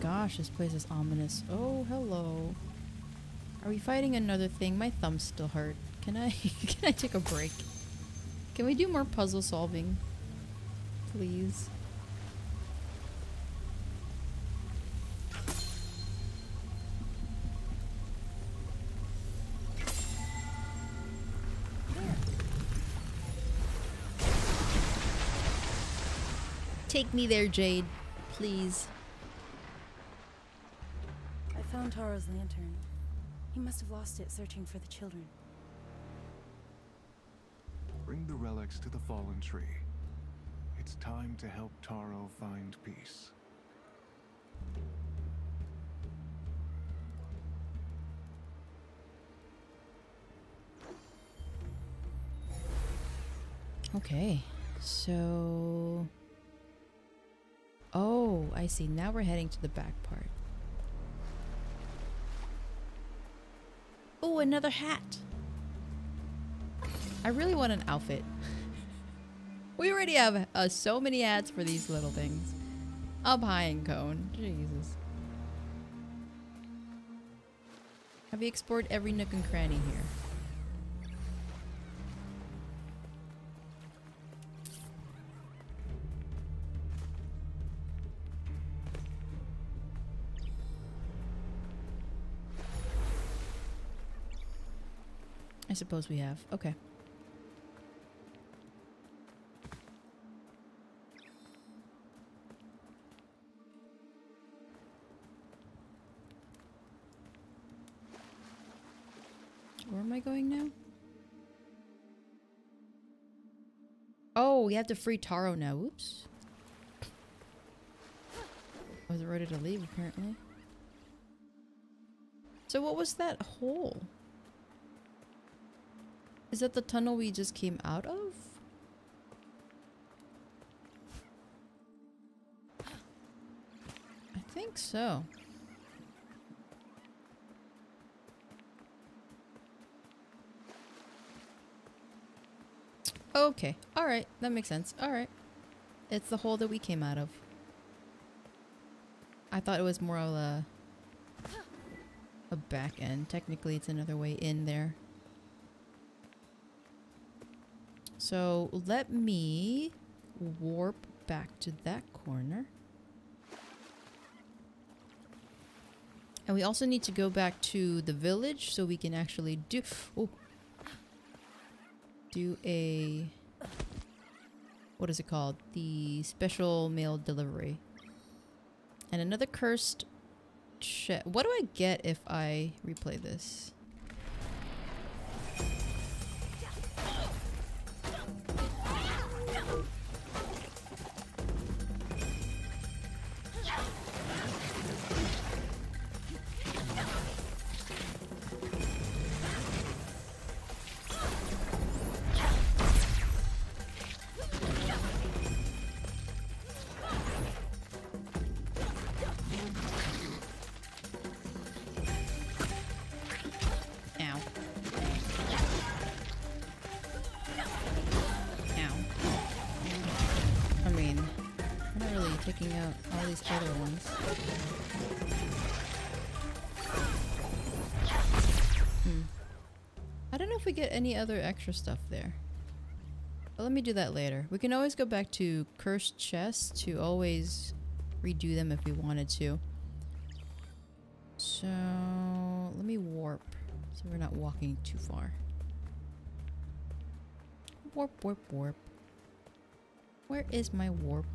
gosh, this place is ominous. Oh, hello. Are we fighting another thing? My thumbs still hurt. Can I can I take a break? Can we do more puzzle solving? Please. Take me there, Jade. Please. I found Taro's lantern. He must have lost it searching for the children. Bring the relics to the fallen tree. It's time to help Taro find peace. Okay, so... Oh, I see. Now we're heading to the back part. Oh, another hat! I really want an outfit. We already have uh, so many hats for these little things. Up high and cone. Jesus. Have you explored every nook and cranny here? I suppose we have. Okay. Where am I going now? Oh, we have to free Taro now. Oops. I wasn't ready to leave, apparently. So what was that hole? Is that the tunnel we just came out of? I think so. Okay, alright, that makes sense. Alright. It's the hole that we came out of. I thought it was more of a, a back end. Technically, it's another way in there. So let me warp back to that corner. And we also need to go back to the village so we can actually do oh, do a what is it called? The special mail delivery. And another cursed shit. What do I get if I replay this? Get any other extra stuff there. But let me do that later. We can always go back to cursed chests to always redo them if we wanted to. So let me warp so we're not walking too far. Warp, warp, warp. Where is my warp?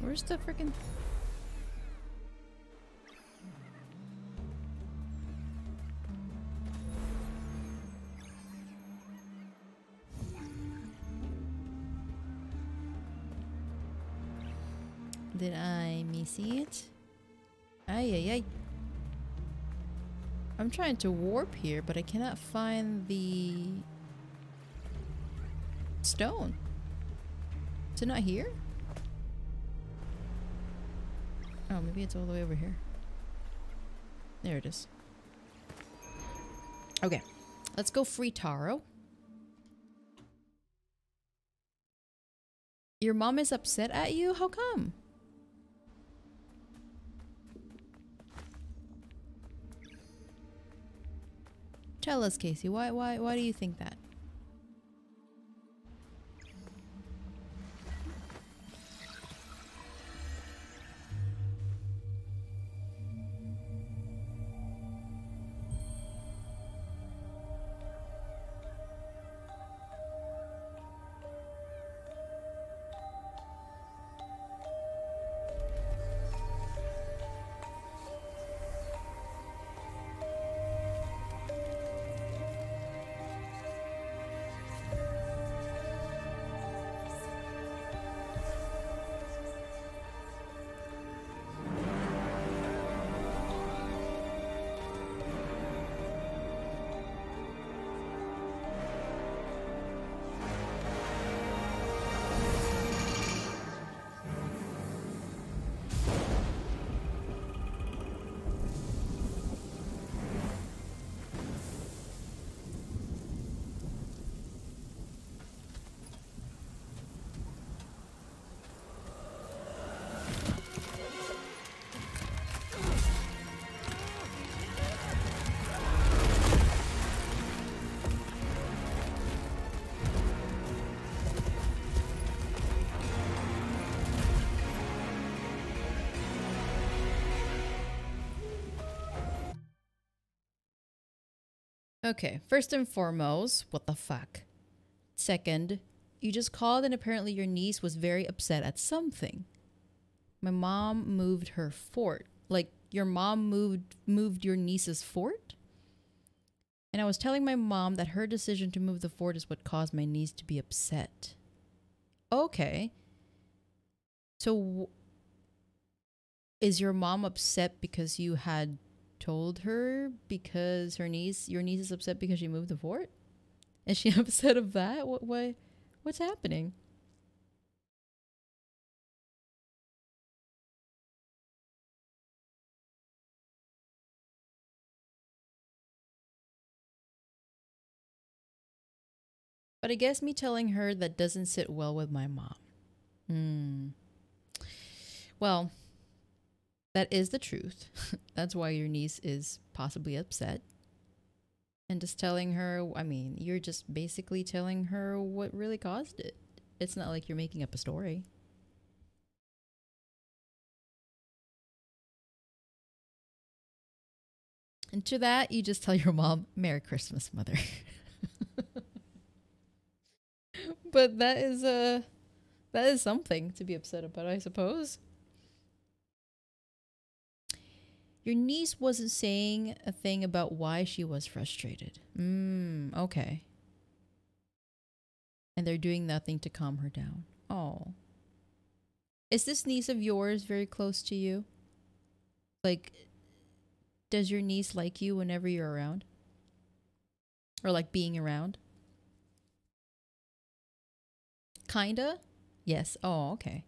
Where's the frickin'... Did I miss it? Ay ay ay. I'm trying to warp here, but I cannot find the... stone. Is it not here? Oh, maybe it's all the way over here. There it is. Okay. Let's go free Taro. Your mom is upset at you? How come? Tell us, Casey. Why why why do you think that? Okay, first and foremost, what the fuck? Second, you just called and apparently your niece was very upset at something. My mom moved her fort. Like, your mom moved moved your niece's fort? And I was telling my mom that her decision to move the fort is what caused my niece to be upset. Okay. So, w- is your mom upset because you had... told her because her niece, your niece is upset because she moved the fort? Is she upset of that? What, what, what's happening? But I guess me telling her that doesn't sit well with my mom. Hmm. Well... that is the truth. That's why your niece is possibly upset. And just telling her, I mean, you're just basically telling her what really caused it. It's not like you're making up a story. And to that, you just tell your mom, Merry Christmas, Mother. But that is uh, that is something to be upset about, I suppose. Your niece wasn't saying a thing about why she was frustrated. Mm, okay. And they're doing nothing to calm her down. Oh. Is this niece of yours very close to you? Like, does your niece like you whenever you're around? Or like being around? Kinda? Yes. Oh, okay.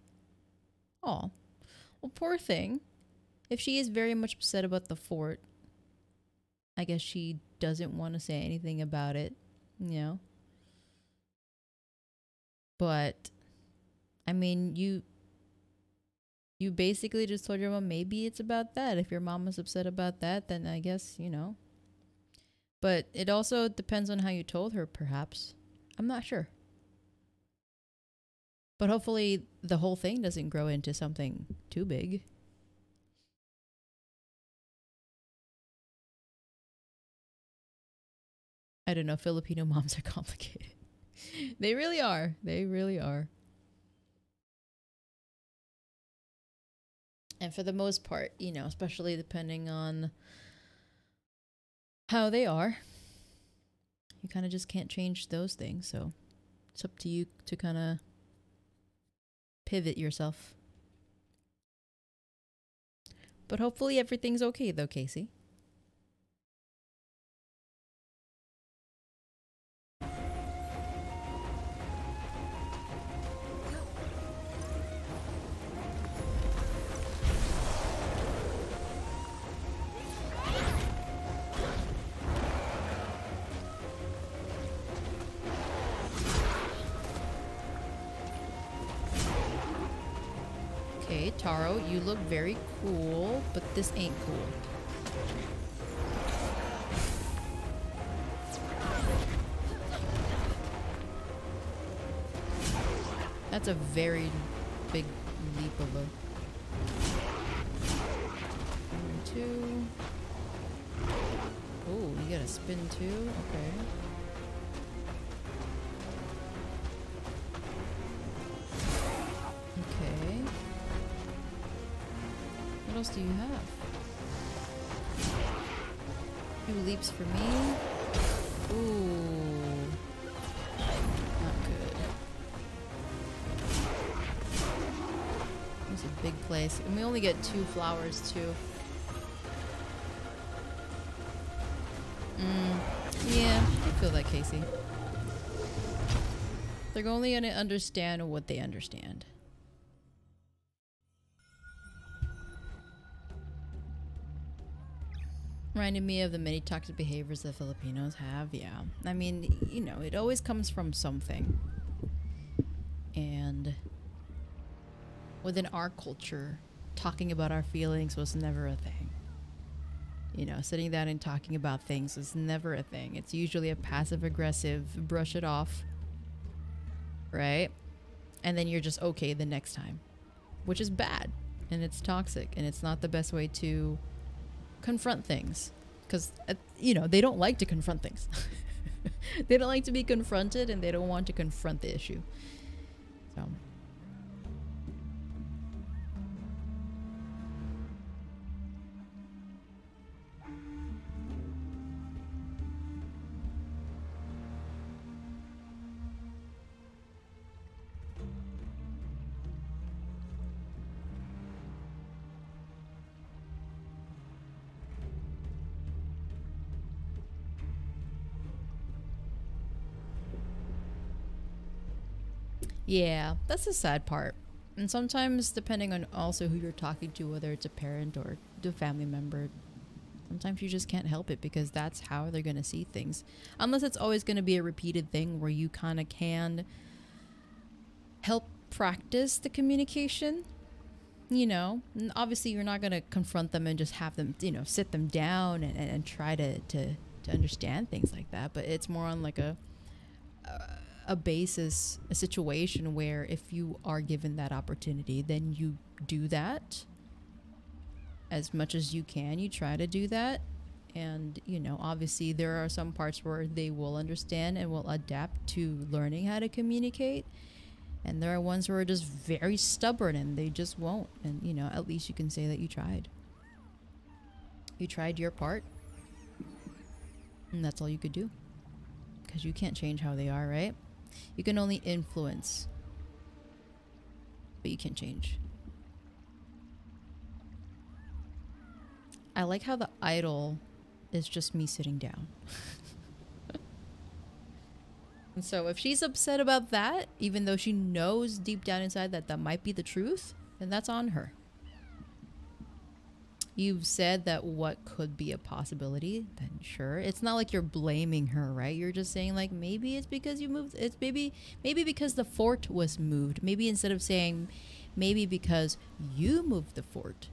Oh. Well, poor thing. If she is very much upset about the fort, I guess she doesn't want to say anything about it, you know? But, I mean, you you basically just told your mom, maybe it's about that. If your mom is upset about that, then I guess, you know. But it also depends on how you told her, perhaps. I'm not sure. But hopefully the whole thing doesn't grow into something too big. I don't know, Filipino moms are complicated. They really are. They really are. And for the most part, you know, especially depending on how they are, you kind of just can't change those things. So it's up to you to kind of pivot yourself. But hopefully everything's okay though, Casey. Okay, Taro, you look very cool, but this ain't cool. That's a very big leap of a... One, two... Oh, you gotta spin too? Okay. Okay. What else do you have? Two leaps for me. Ooh. Not good. It's a big place. And we only get two flowers too. Mm, yeah, I feel that, Casey. They're only gonna understand what they understand. Reminded me of the many toxic behaviors that Filipinos have, yeah. I mean, you know, it always comes from something. And within our culture, talking about our feelings was never a thing. You know, sitting down and talking about things is never a thing. It's usually a passive-aggressive, brush it off, right? And then you're just okay the next time, which is bad, and it's toxic, and it's not the best way to confront things. Because, uh, you know, they don't like to confront things. They don't like to be confronted, and they don't want to confront the issue. So... yeah, that's the sad part. And sometimes, depending on also who you're talking to, whether it's a parent or a family member, sometimes you just can't help it because that's how they're going to see things. Unless it's always going to be a repeated thing where you kind of can help practice the communication, you know? And obviously, you're not going to confront them and just have them, you know, sit them down and, and, and try to, to, to understand things like that. But it's more on like a... Uh, a basis, a situation where if you are given that opportunity, then you do that as much as you can. You try to do that. And, you know, obviously there are some parts where they will understand and will adapt to learning how to communicate. And there are ones who are just very stubborn and they just won't. And, you know, at least you can say that you tried. You tried your part. And that's all you could do. Because you can't change how they are, right? You can only influence, but you can't change. I like how the idol is just me sitting down. And so if she's upset about that, even though she knows deep down inside that that might be the truth, then that's on her. You've said that what could be a possibility, then sure. It's not like you're blaming her, right? You're just saying like, maybe it's because you moved, it's maybe, maybe because the fort was moved. Maybe instead of saying, maybe because you moved the fort,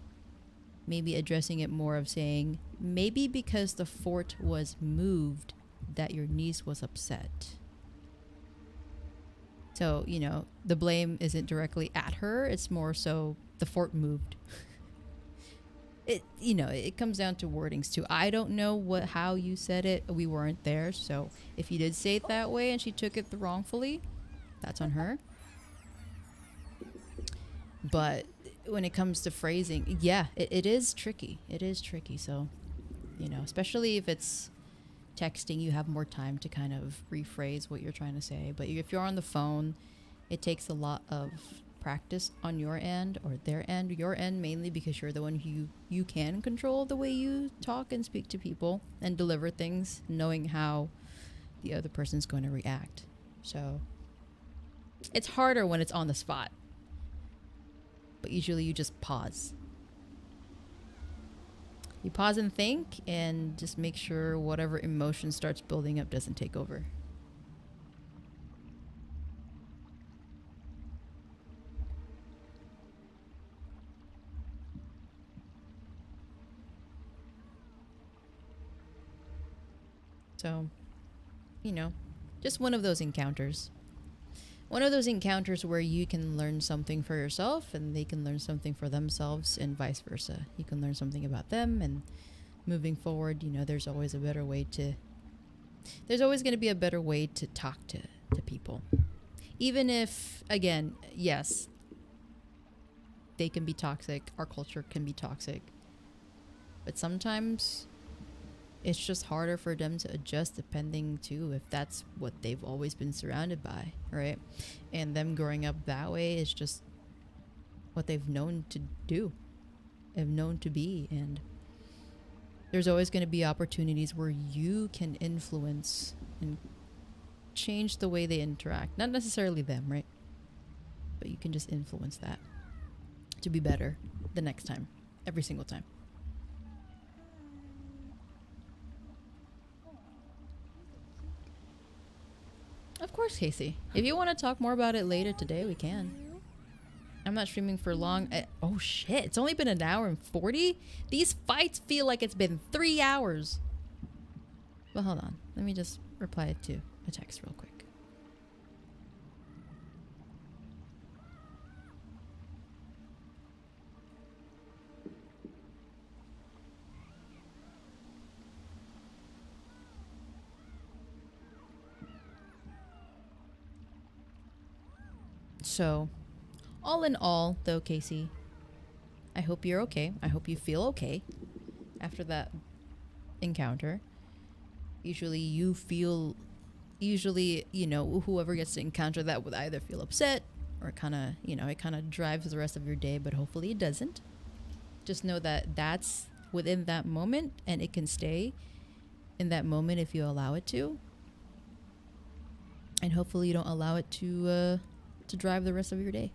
maybe addressing it more of saying, maybe because the fort was moved that your niece was upset. So, you know, the blame isn't directly at her. It's more so the fort moved. It, you know, it comes down to wordings too. I don't know what how you said it. We weren't there, so if you did say it that way and she took it wrongfully, that's on her. But when it comes to phrasing, yeah, it, it is tricky. It is tricky. So, you know, especially if it's texting, you have more time to kind of rephrase what you're trying to say. But if you're on the phone, it takes a lot of practice on your end or their end, your end mainly because you're the one who you, you can control the way you talk and speak to people and deliver things, knowing how the other person's going to react. So it's harder when it's on the spot, but usually you just pause. You pause and think and just make sure whatever emotion starts building up doesn't take over. So, you know, just one of those encounters. One of those encounters where you can learn something for yourself and they can learn something for themselves and vice versa. You can learn something about them, and moving forward, you know, there's always a better way to... There's always going to be a better way to talk to, to people. Even if, again, yes, they can be toxic. Our culture can be toxic. But sometimes it's just harder for them to adjust depending to if that's what they've always been surrounded by, right? And them growing up that way is just what they've known to do, have known to be. And there's always going to be opportunities where you can influence and change the way they interact. Not necessarily them, right? But you can just influence that to be better the next time, every single time. Of course, Casey. If you want to talk more about it later today, we can. I'm not streaming for long. I oh shit, it's only been an hour and forty? These fights feel like it's been three hours. Well, hold on. Let me just reply to a text real quick. So, all in all, though, Casey, I hope you're okay. I hope you feel okay after that encounter. Usually you feel, usually, you know, whoever gets to encounter that would either feel upset or kind of, you know, it kind of drives the rest of your day, but hopefully it doesn't. Just know that that's within that moment, and it can stay in that moment if you allow it to. And hopefully you don't allow it to, uh, to drive the rest of your day.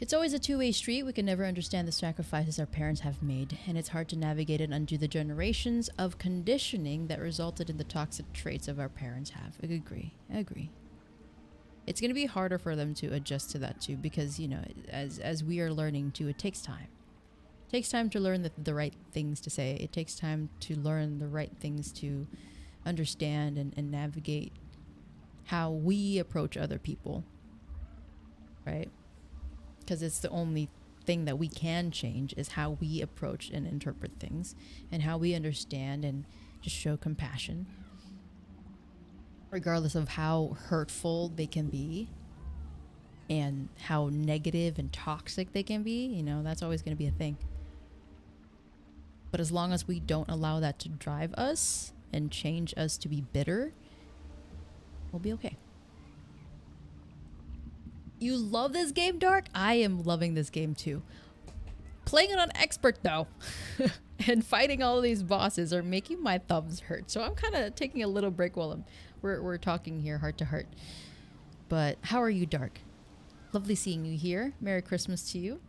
It's always a two-way street. We can never understand the sacrifices our parents have made, and it's hard to navigate and undo the generations of conditioning that resulted in the toxic traits of our parents have. I agree. I agree. It's going to be harder for them to adjust to that too, because, you know, as, as we are learning too, it takes time. It takes time to learn the, the right things to say. It takes time to learn the right things to understand and, and navigate how we approach other people, right? Because it's the only thing that we can change is how we approach and interpret things and how we understand and just show compassion, regardless of how hurtful they can be and how negative and toxic they can be. You know, that's always going to be a thing. But as long as we don't allow that to drive us and change us to be bitter, we'll be okay. You love this game, Dark? I am loving this game too. Playing it on expert though and fighting all of these bosses are making my thumbs hurt. So I'm kind of taking a little break while I'm, we're, we're talking here heart to heart. But how are you, Dark? Lovely seeing you here. Merry Christmas to you.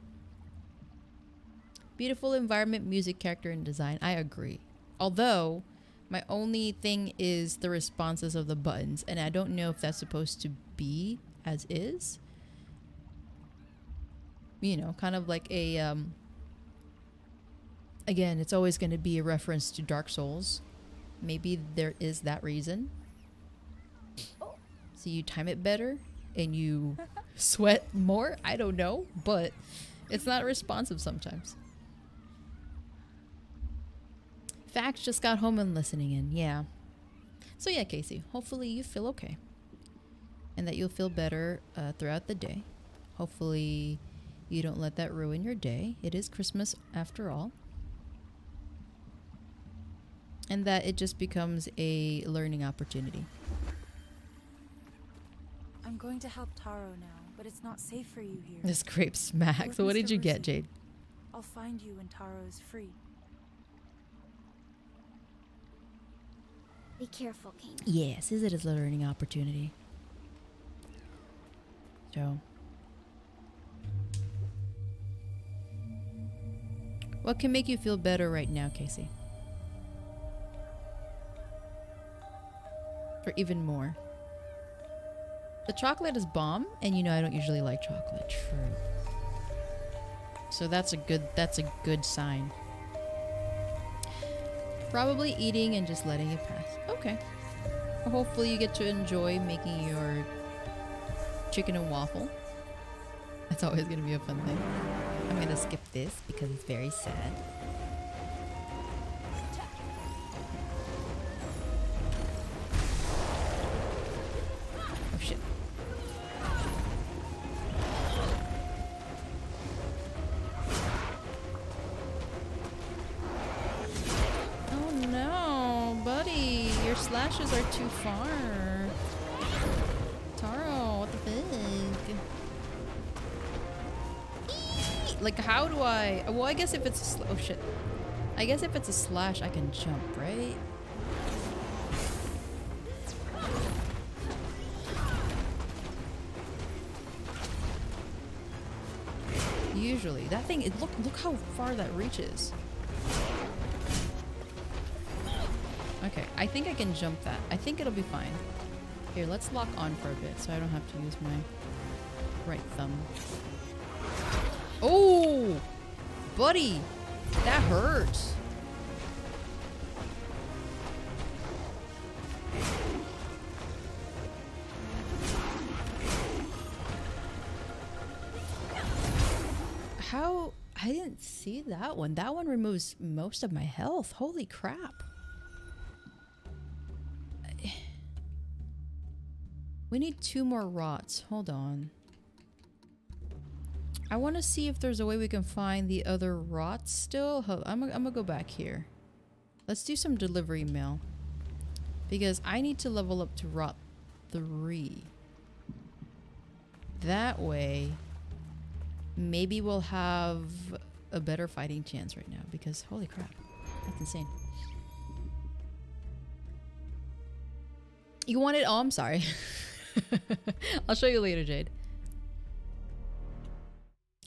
Beautiful environment, music, character, and design. I agree. Although... my only thing is the responses of the buttons, and I don't know if that's supposed to be as is. You know, kind of like a, um, again, it's always going to be a reference to Dark Souls. Maybe there is that reason. So you time it better and you sweat more. I don't know, but it's not responsive sometimes. Facts just got home and listening in. Yeah. So yeah, Casey, hopefully you feel okay and that you'll feel better uh, throughout the day. Hopefully you don't let that ruin your day. It is Christmas after all. And that it just becomes a learning opportunity. I'm going to help Taro now, but it's not safe for you here. This grape smacks. So what did you get, Jade? I'll find you when Taro is free. Be careful, Kena. Yes, is it a learning opportunity? So, what can make you feel better right now, Casey? Or even more. The chocolate is bomb, and you know I don't usually like chocolate. True. So that's a good. That's a good sign. Probably eating and just letting it pass. Okay. Well, hopefully you get to enjoy making your chicken and waffle. That's always going to be a fun thing. I'm going to skip this because it's very sad. Oh shit. Slashes are too far. Taro, what the big? Like, how do I? Well, I guess if it's a sl oh shit. I guess if it's a slash, I can jump, right? Usually, that thing. It, look, look how far that reaches. Okay, I think I can jump that. I think it'll be fine. Here, let's lock on for a bit so I don't have to use my right thumb. Oh! Buddy! That hurts! How? I didn't see that one. That one removes most of my health. Holy crap. We need two more rots. Hold on. I want to see if there's a way we can find the other rots still. Hold on. I'm gonna, I'm gonna go back here. Let's do some delivery mail. Because I need to level up to rot three. That way, maybe we'll have a better fighting chance right now. Because holy crap, that's insane. You want it? Oh, I'm sorry. I'll show you later, Jade.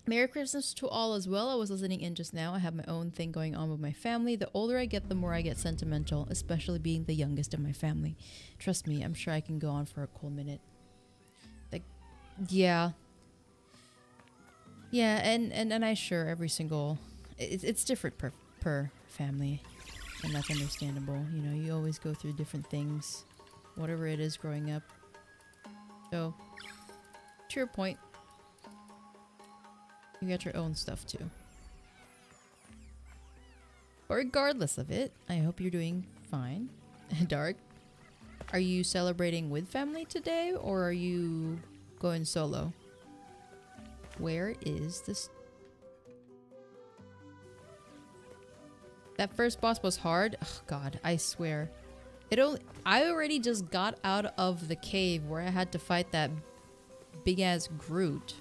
Merry Christmas to all as well. I was listening in just now. I have my own thing going on with my family. The older I get, the more I get sentimental, especially being the youngest in my family. Trust me, I'm sure I can go on for a cool minute. Like, yeah. Yeah, and, and, and I sure every single... It, it's different per, per family, and that's understandable. You know, you always go through different things, whatever it is growing up. So, to your point, you got your own stuff too. But regardless of it, I hope you're doing fine. Dark, are you celebrating with family today or are you going solo? Where is this? That first boss was hard? Oh god, I swear. It only, I already just got out of the cave where I had to fight that big-ass Groot.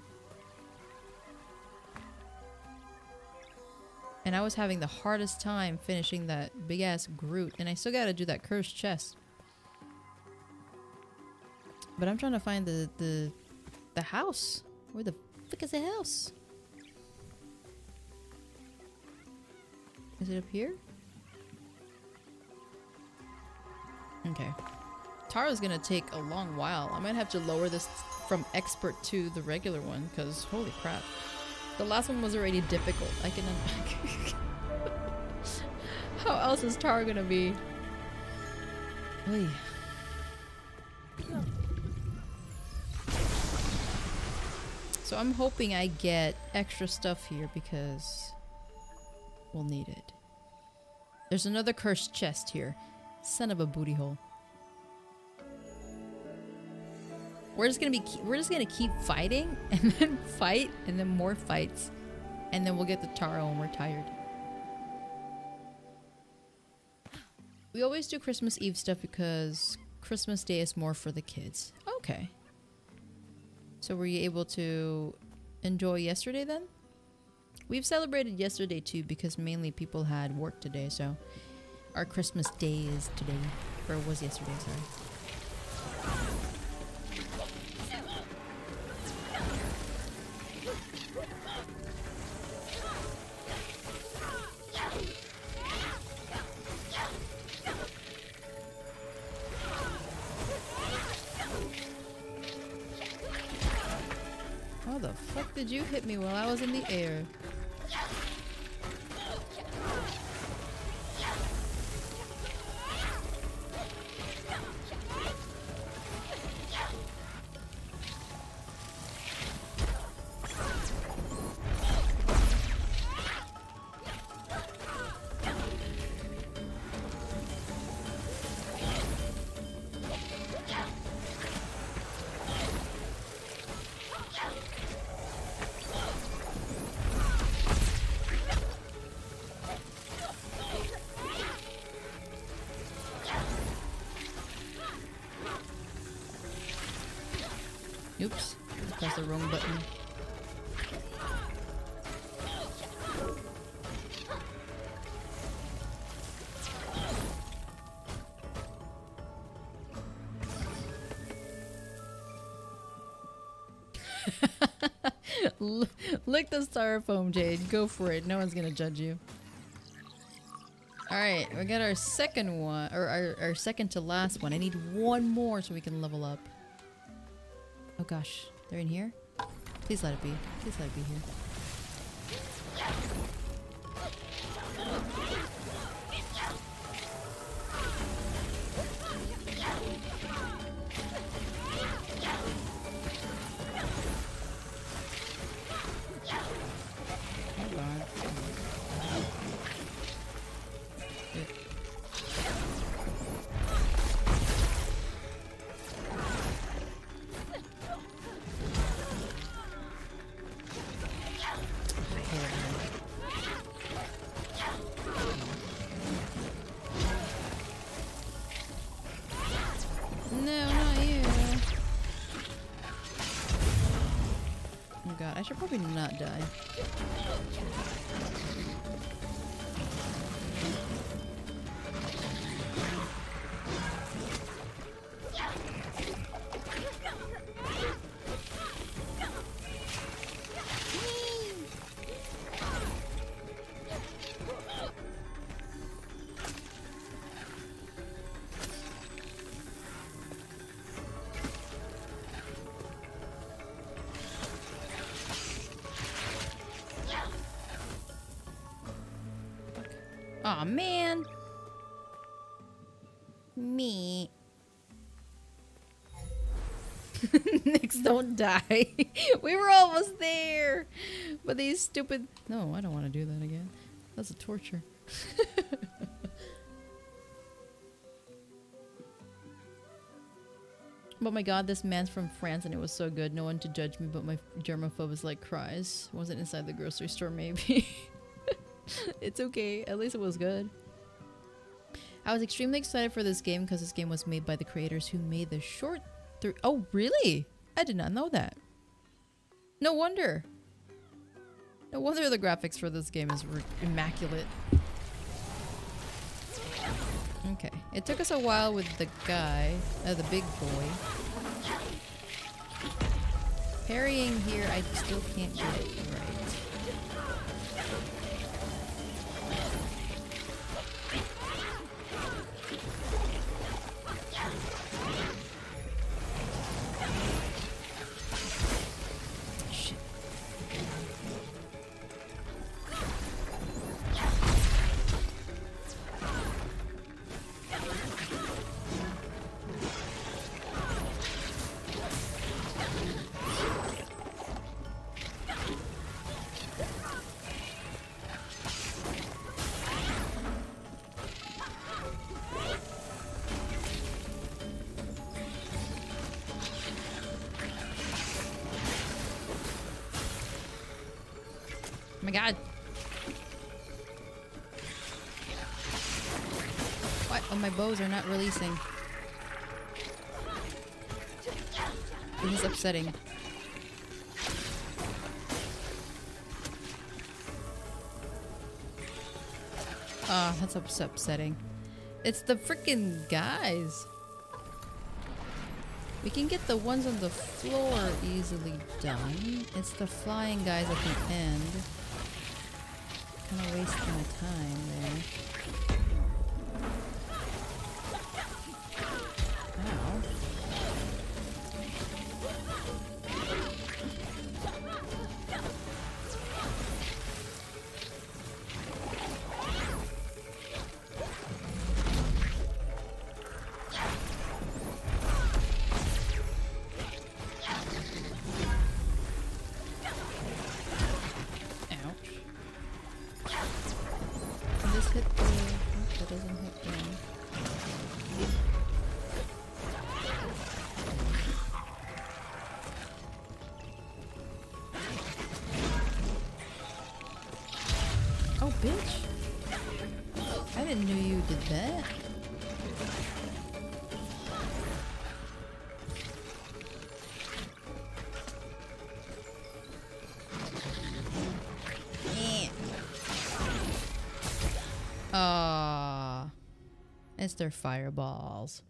And I was having the hardest time finishing that big-ass Groot. And I still gotta do that cursed chest. But I'm trying to find the, the, the house. Where the fuck is the house? Is it up here? Okay. Taro's gonna take a long while. I might have to lower this from expert to the regular one, because holy crap. The last one was already difficult. I can unpack. How else is Taro gonna be? Oy. So I'm hoping I get extra stuff here because we'll need it. There's another cursed chest here. Son of a booty hole. We're just gonna be we're just gonna keep fighting and then fight and then more fights and then we'll get the Taro when we're tired. We always do Christmas Eve stuff because Christmas Day is more for the kids. Okay. So were you able to enjoy yesterday then? We've celebrated yesterday too because mainly people had work today, so our Christmas Day is today, or was yesterday, sorry. How the fuck did you hit me while I was in the air? Oops, I pressed the wrong button. Lick the styrofoam, Jade. Go for it. No one's gonna judge you. Alright, we got our second one, or our, our second to last one. I need one more so we can level up. Oh gosh, they're in here? Please let it be. Please let it be here. I should probably not die. Aw, man! Me. Nix, don't die. We were almost there! But these stupid... No, I don't want to do that again. That's a torture. Oh my god, this man's from France and it was so good. No one to judge me, but my germaphobe is like cries. Wasn't inside the grocery store, maybe. It's okay, at least it was good. I was extremely excited for this game because this game was made by the creators who made the short three- Oh, really? I did not know that. No wonder. No wonder the graphics for this game is immaculate. Okay, it took us a while with the guy, uh, the big boy. Parrying here, I still can't get it right. God. What? Oh, my bows are not releasing. This is upsetting. Ah, oh, that's ups upsetting. It's the freaking guys. We can get the ones on the floor easily done. It's the flying guys at the end. Kind of wasting my time there. miss their fireballs.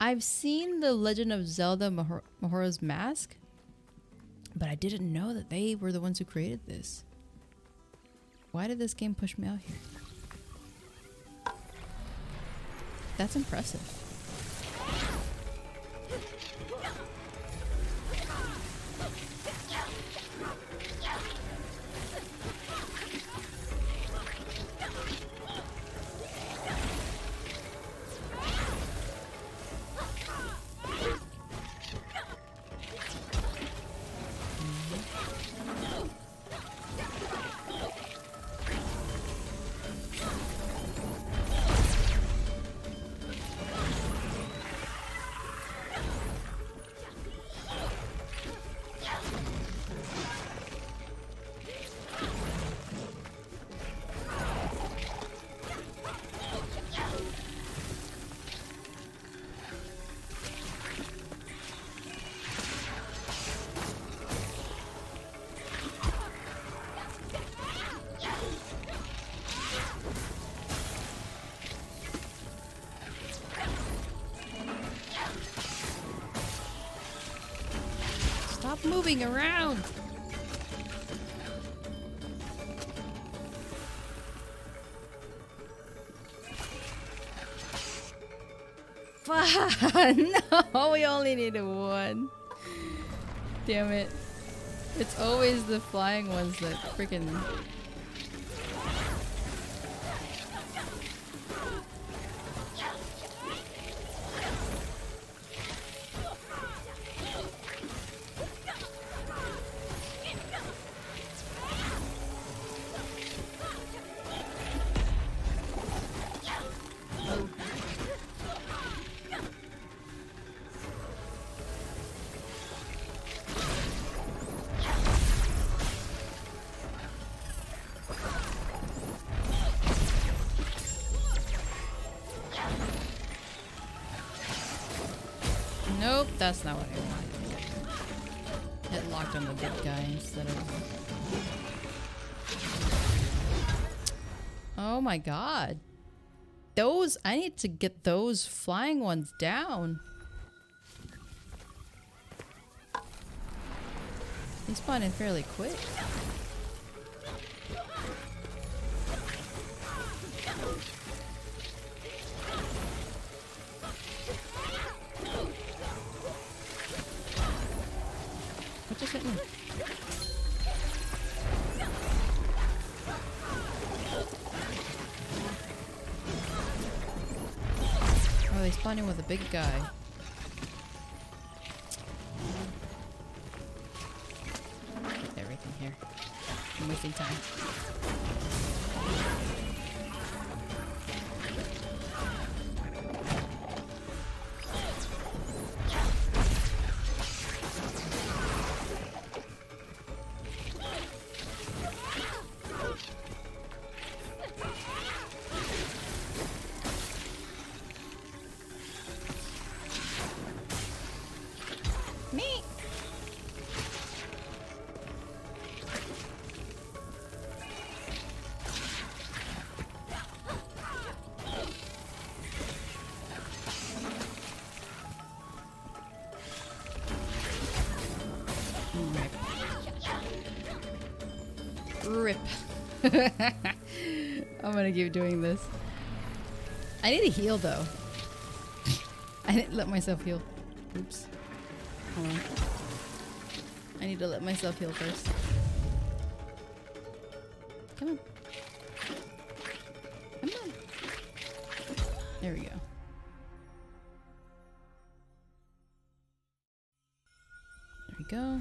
I've seen The Legend of Zelda Mahor Majora's Mask, but I didn't know that they were the ones who created this. Why did this game push me out here? That's impressive. Moving around. No, we only needed one. Damn it. It's always the flying ones that freaking... That's not what I wanted. It locked on the big guy instead of... Oh my god. Those... I need to get those flying ones down. They spawn in fairly quick. In with a big guy. Get everything here. I'm wasting time. I'm gonna keep doing this. I need to heal though. I didn't let myself heal. Oops. Hold on. I need to let myself heal first. Come on. Come on. There we go. There we go.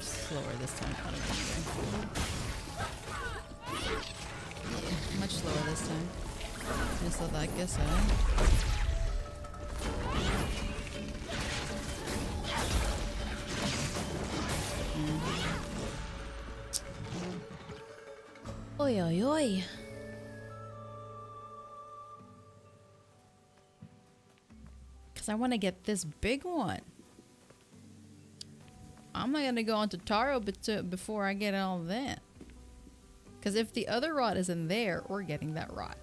I'm slower this time. Yeah, much slower this time. Just let that guess out. Oi, oi, oi. Because I want to get this big one. I'm not going to go on to Taro before I get all that. Because if the other rod isn't there, we're getting that rod.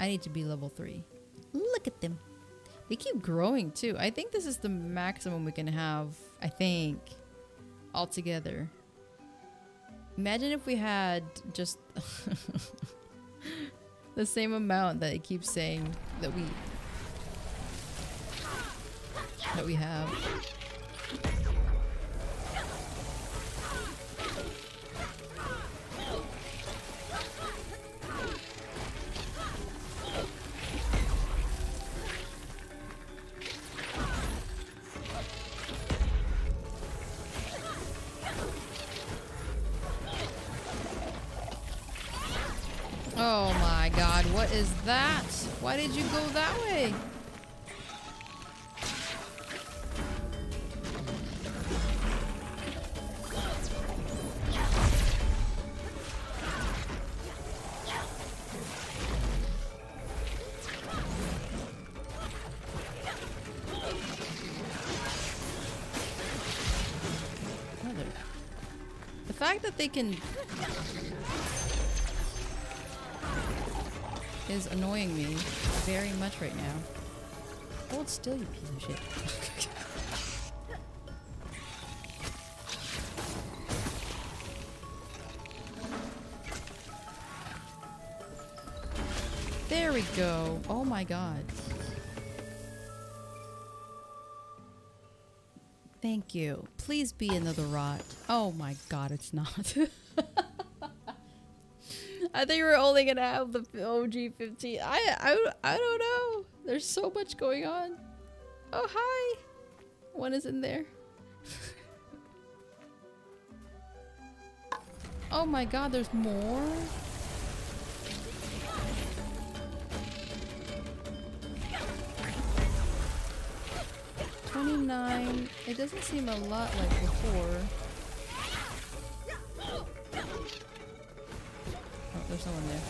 I need to be level three. Look at them. They keep growing too. I think this is the maximum we can have, I think, altogether. Imagine if we had just the same amount that it keeps saying that we that we have. Oh my god, what is that? Why did you go that way? Mother. The fact that they can... is annoying me very much right now. Hold still, you piece of shit. There we go. Oh my god. Thank you. Please be another rot. Oh my god, it's not. I think we're only gonna have the O G fifteen. I, I I don't know. There's so much going on. Oh hi, one is in there. Oh my god, there's more. twenty-nine. It doesn't seem a lot like before. There's someone there.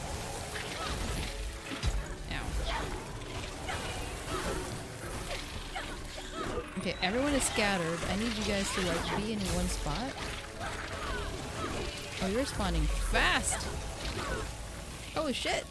Ow. Okay, everyone is scattered. I need you guys to like be in one spot. Oh, you're spawning fast! Oh shit!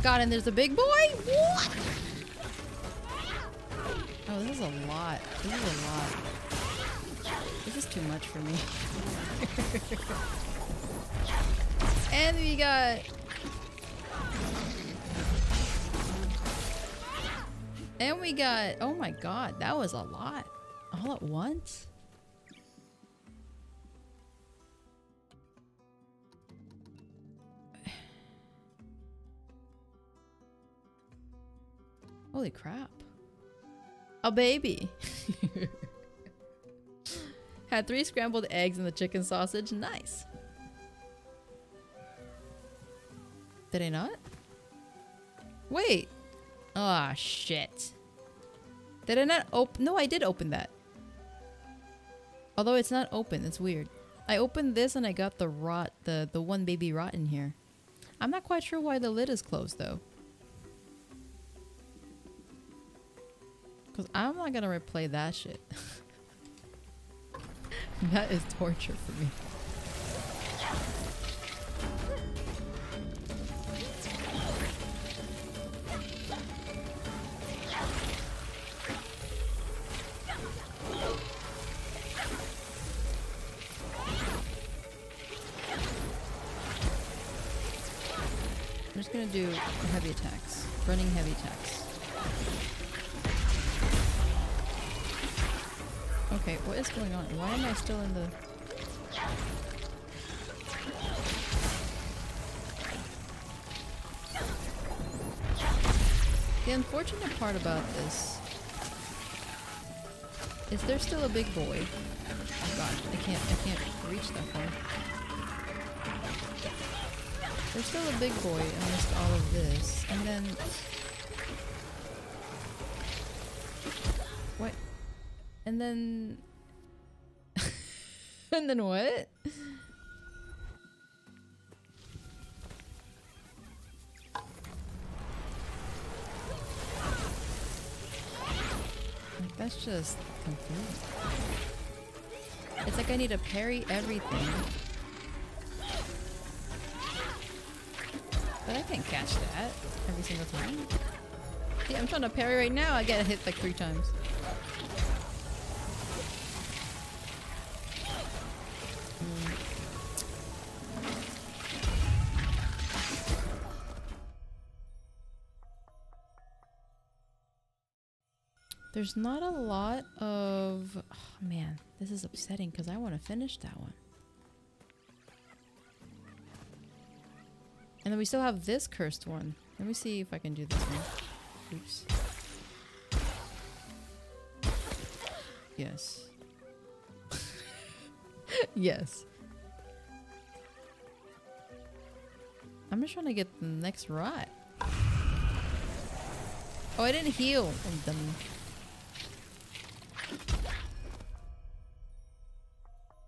God, and there's a big boy? What? Oh, this is a lot. This is a lot. This is too much for me. And we got... And we got... Oh my god, that was a lot. All at once? Holy crap. A baby. Had three scrambled eggs and the chicken sausage. Nice. Did I not? Wait. Ah, shit. Did I not open? No, I did open that. Although it's not open. It's weird. I opened this and I got the rot, the, the one baby rot in here. I'm not quite sure why the lid is closed though. Cause I'm not gonna replay that shit. That is torture for me. just gonna do heavy attacks. Running heavy attacks. Okay, what is going on? Why am I still in the... The unfortunate part about this is there's still a big void. Oh god, I can't, I can't reach that far. There's still a big void amidst all of this, and then... What? And then... and then what? That's just confusing. It's like I need to parry everything. But I can't catch that every single time. Yeah, I'm trying to parry right now. I get hit like three times. There's not a lot of... Oh man, this is upsetting because I want to finish that one. And then we still have this cursed one. Let me see if I can do this one. Oops. Yes. Yes. I'm just trying to get the next rot. Oh, I didn't heal. I'm dumb.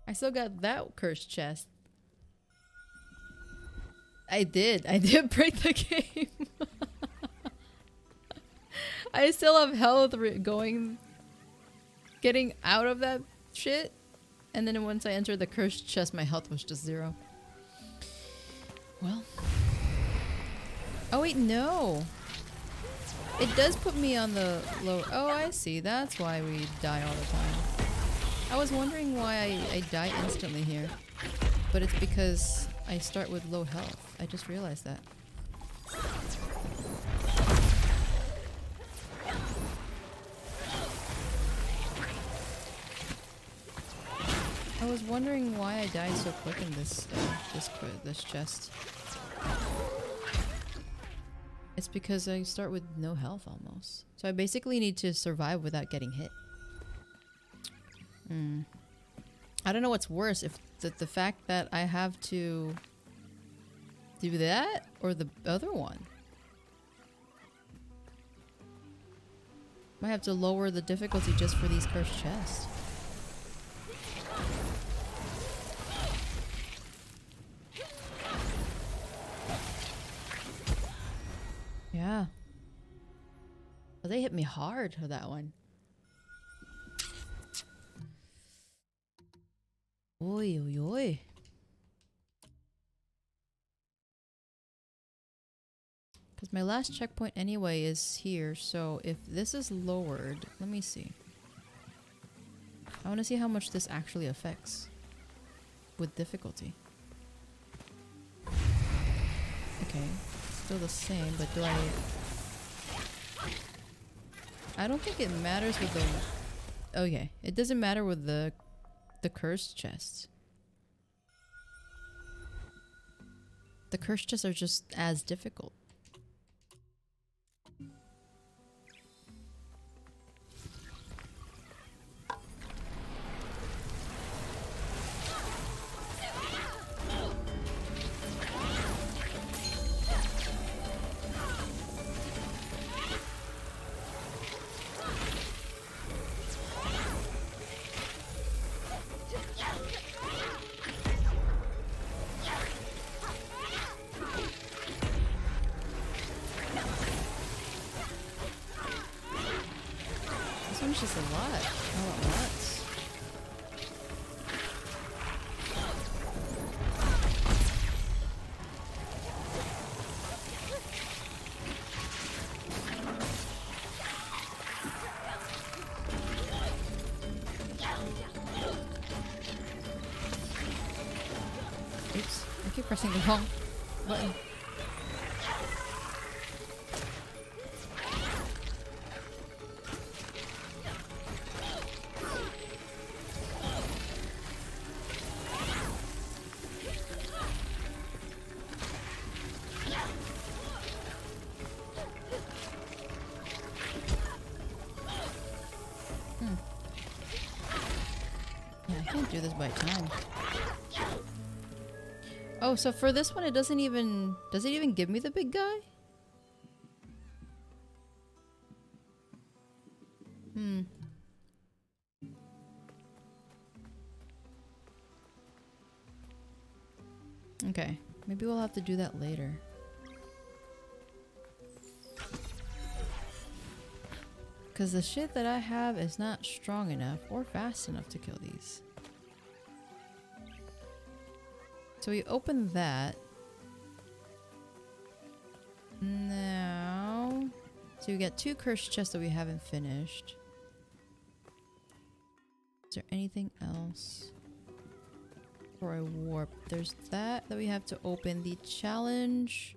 I still got that cursed chest. I did. I did break the game. I still have health going... Getting out of that shit. And then once I entered the cursed chest, my health was just zero. Well. Oh wait, no. It does put me on the low... Oh, I see. That's why we die all the time. I was wondering why I, I die instantly here, but it's because I start with low health. I just realized that. I was wondering why I died so quick in this uh, this this chest. It's because I start with no health almost, so I basically need to survive without getting hit. Mm. I don't know what's worse, if the, the fact that I have to do that or the other one. Might have to lower the difficulty just for these cursed chests. Yeah. Well, they hit me hard for that one. Oy, oy, oy. Because my last checkpoint anyway is here, so if this is lowered, let me see. I want to see how much this actually affects with difficulty. Okay, still the same, but do I... I don't think it matters with the... Okay, it doesn't matter with the... The cursed chests. The cursed chests are just as difficult. Pressing the wrong button. Hmm. Yeah, I can't do this by time. Oh, so for this one, it doesn't even... Does it even give me the big guy? Hmm. Okay. Maybe we'll have to do that later. Because the shit that I have is not strong enough or fast enough to kill these. So we open that. Now... So we got two cursed chests that we haven't finished. Is there anything else? For a warp. There's that that we have to open. The challenge...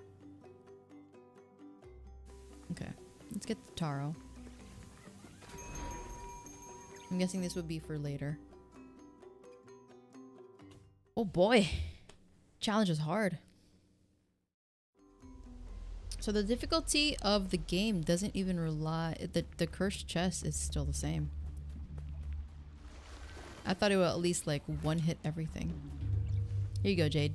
Okay. Let's get the Taro. I'm guessing this would be for later. Oh boy! Challenge is hard. So the difficulty of the game doesn't even rely... The, the cursed chest is still the same. I thought it would at least like one hit everything. Here you go, Jade.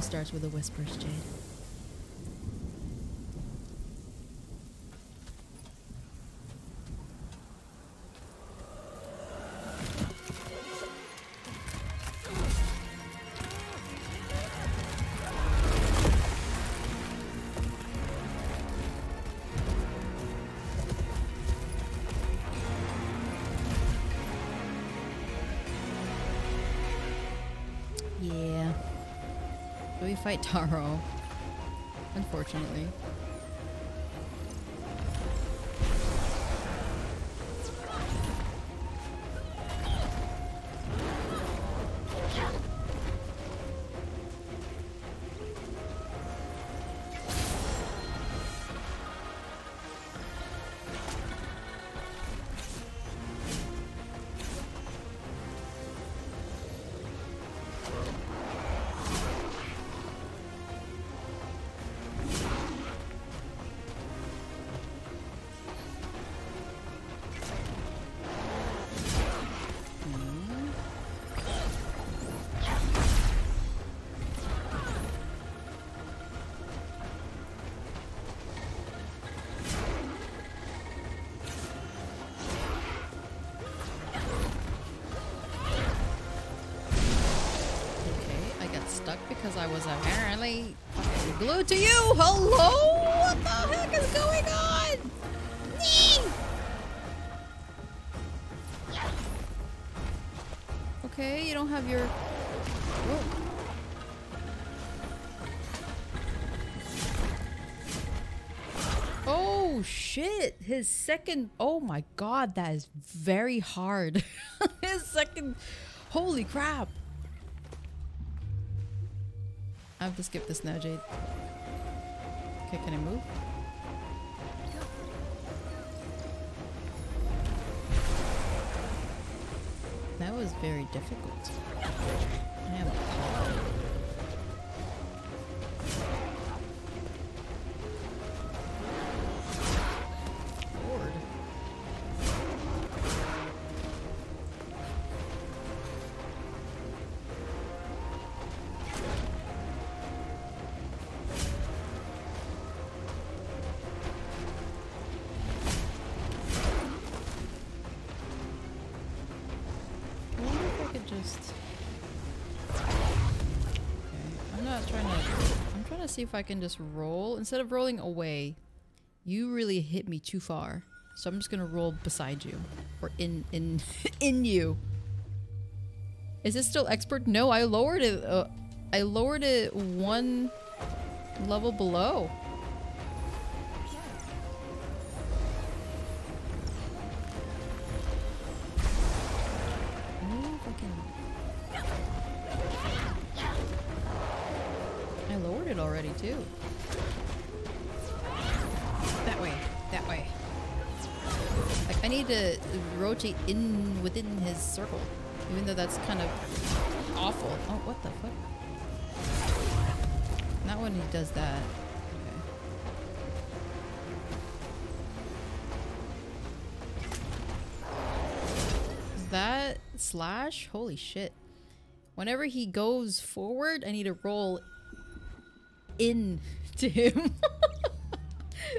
Starts with the whispers, Jade. Fight Taro, unfortunately. Because I was apparently fucking glued to you. Hello? What the heck is going on? Nee! Okay, you don't have your... Whoa. Oh shit! His second... Oh my god, that is very hard. His second... Holy crap! I have to skip this now, Jade. Okay, can I move? That was very difficult. I am appalled. See if I can just roll instead of rolling away. You really hit me too far. So I'm just gonna roll beside you, or in in in you. Is this still expert? No, I lowered it. Uh, I lowered it one level below. I lowered it already too. That way, that way. Like I need to rotate in within his circle, even though that's kind of awful. Oh, what the fuck? Not when he does that. Okay. Is that slash? Holy shit. Whenever he goes forward, I need to roll in to him.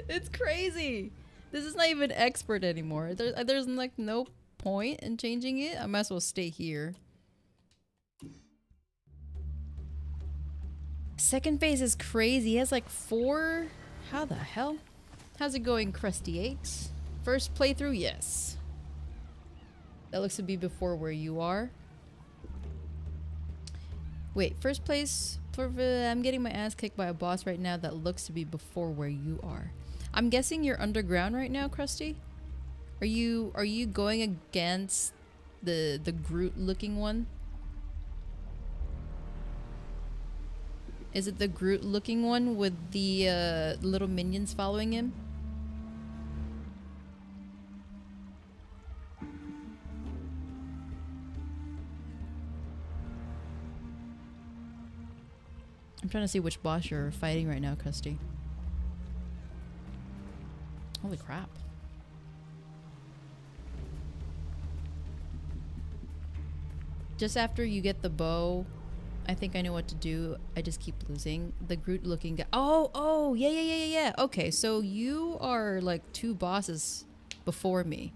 It's crazy. This is not even expert anymore. There's, there's like no point in changing it. I might as well stay here. Second phase is crazy. He has like four. How the hell? How's it going, Crusty Aches? First playthrough, yes. That looks to be before where you are. Wait, first place. I'm getting my ass kicked by a boss right now that looks to be before where you are. I'm guessing you're underground right now, Krusty? Are you are you going against the the Groot looking one? Is it the Groot looking one with the uh, little minions following him? I'm trying to see which boss you're fighting right now, Krusty. Holy crap. Just after you get the bow, I think I know what to do. I just keep losing. The Groot looking guy. Oh, oh, yeah, yeah, yeah, yeah, yeah. Okay, so you are like two bosses before me.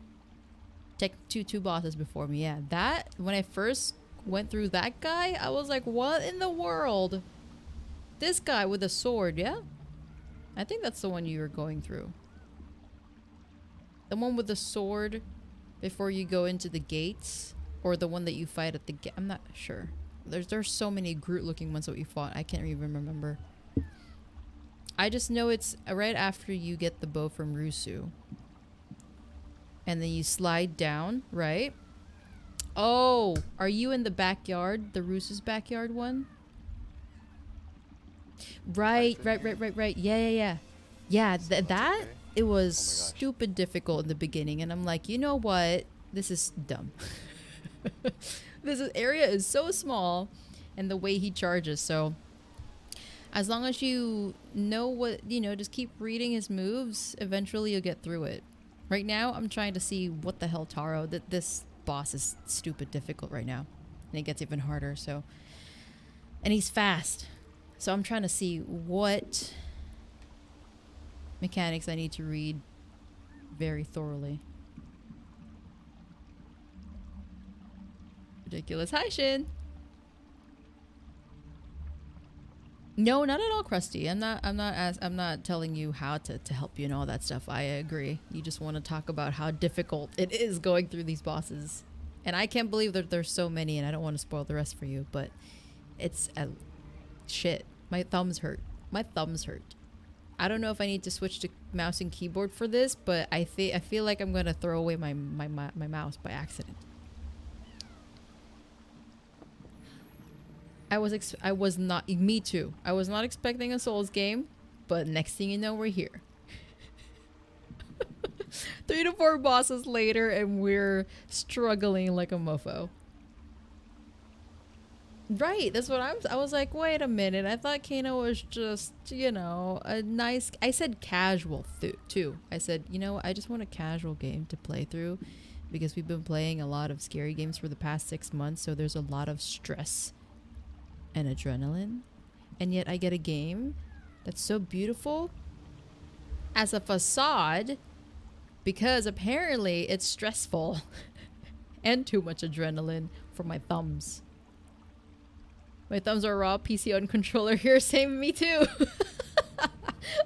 Take two, two bosses before me. Yeah, that, when I first went through that guy, I was like, what in the world? This guy with a sword, yeah? I think that's the one you were going through. The one with the sword before you go into the gates, or the one that you fight at the gate. I'm not sure. There's there's so many Groot looking ones that we fought. I can't even remember. I just know it's right after you get the bow from Rusu. And then you slide down, right? Oh, are you in the backyard? The Rusu's backyard one? Right, right, right, right, right. Yeah, yeah, yeah. Yeah, th that? It was oh stupid difficult in the beginning, and I'm like, you know what? This is dumb. This is, area is so small, and the way he charges. So as long as you know what, you know, just keep reading his moves, eventually you'll get through it. Right now, I'm trying to see what the hell Taro, that this boss is stupid difficult right now, and it gets even harder. So, and he's fast. So I'm trying to see what mechanics I need to read very thoroughly. Ridiculous. Hi, Shin! No, not at all, Krusty. I'm not I'm not as I'm not telling you how to, to help you and all that stuff. I agree. You just want to talk about how difficult it is going through these bosses. And I can't believe that there's so many, and I don't want to spoil the rest for you, but it's a shit. My thumbs hurt. My thumbs hurt. I don't know if I need to switch to mouse and keyboard for this, but I think I feel like I'm gonna throw away my my, my my mouse by accident. I was ex I was not me too. I was not expecting a Souls game, but next thing you know, we're here. Three to four bosses later, and we're struggling like a mofo. Right, that's what I'm. I was like, wait a minute. I thought Kena was just, you know, a nice. I said casual th too. I said, you know, I just want a casual game to play through, because we've been playing a lot of scary games for the past six months. So there's a lot of stress and adrenaline, and yet I get a game that's so beautiful as a facade, because apparently it's stressful and too much adrenaline for my thumbs. My thumbs are raw. P C on controller here. Same, me too.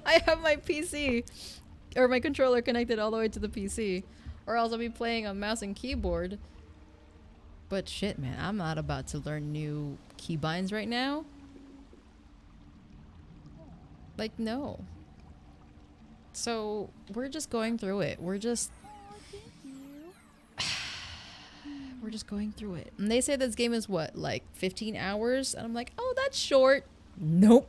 I have my P C or my controller connected all the way to the P C, or else I'll be playing on mouse and keyboard. But shit, man, I'm not about to learn new keybinds right now. Like, no. So we're just going through it. We're just we're just going through it. And they say this game is what, like fifteen hours? And I'm like, oh, that's short. Nope.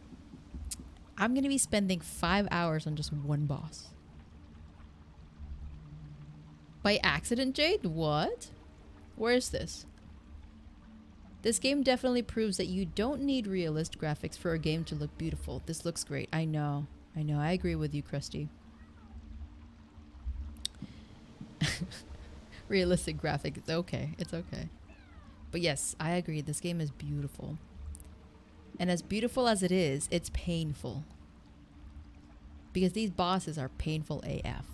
I'm gonna be spending five hours on just one boss. By accident, Jade? What? Where is this? This game definitely proves that you don't need realist graphics for a game to look beautiful. This looks great. I know. I know. I agree with you, Krusty. Realistic graphics. It's okay. It's okay. But yes, I agree. This game is beautiful. And as beautiful as it is, it's painful. Because these bosses are painful A F.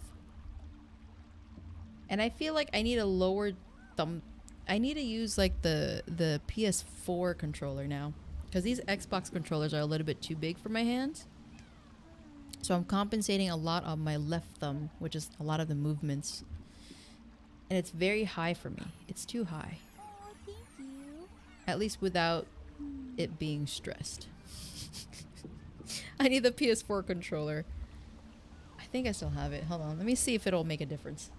And I feel like I need a lower thumb... I need to use like the the P S four controller now, because these Xbox controllers are a little bit too big for my hands. So I'm compensating a lot on my left thumb, which is a lot of the movements. And it's very high for me. It's too high. Oh, thank you. At least without it being stressed. I need the P S four controller. I think I still have it. Hold on. Let me see if it'll make a difference.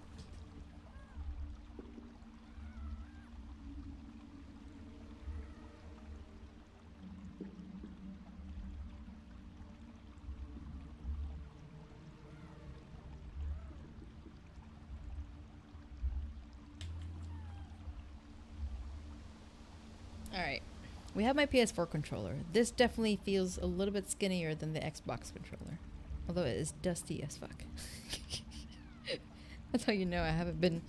We have my P S four controller. This definitely feels a little bit skinnier than the Xbox controller. Although it is dusty as fuck. That's how you know I haven't been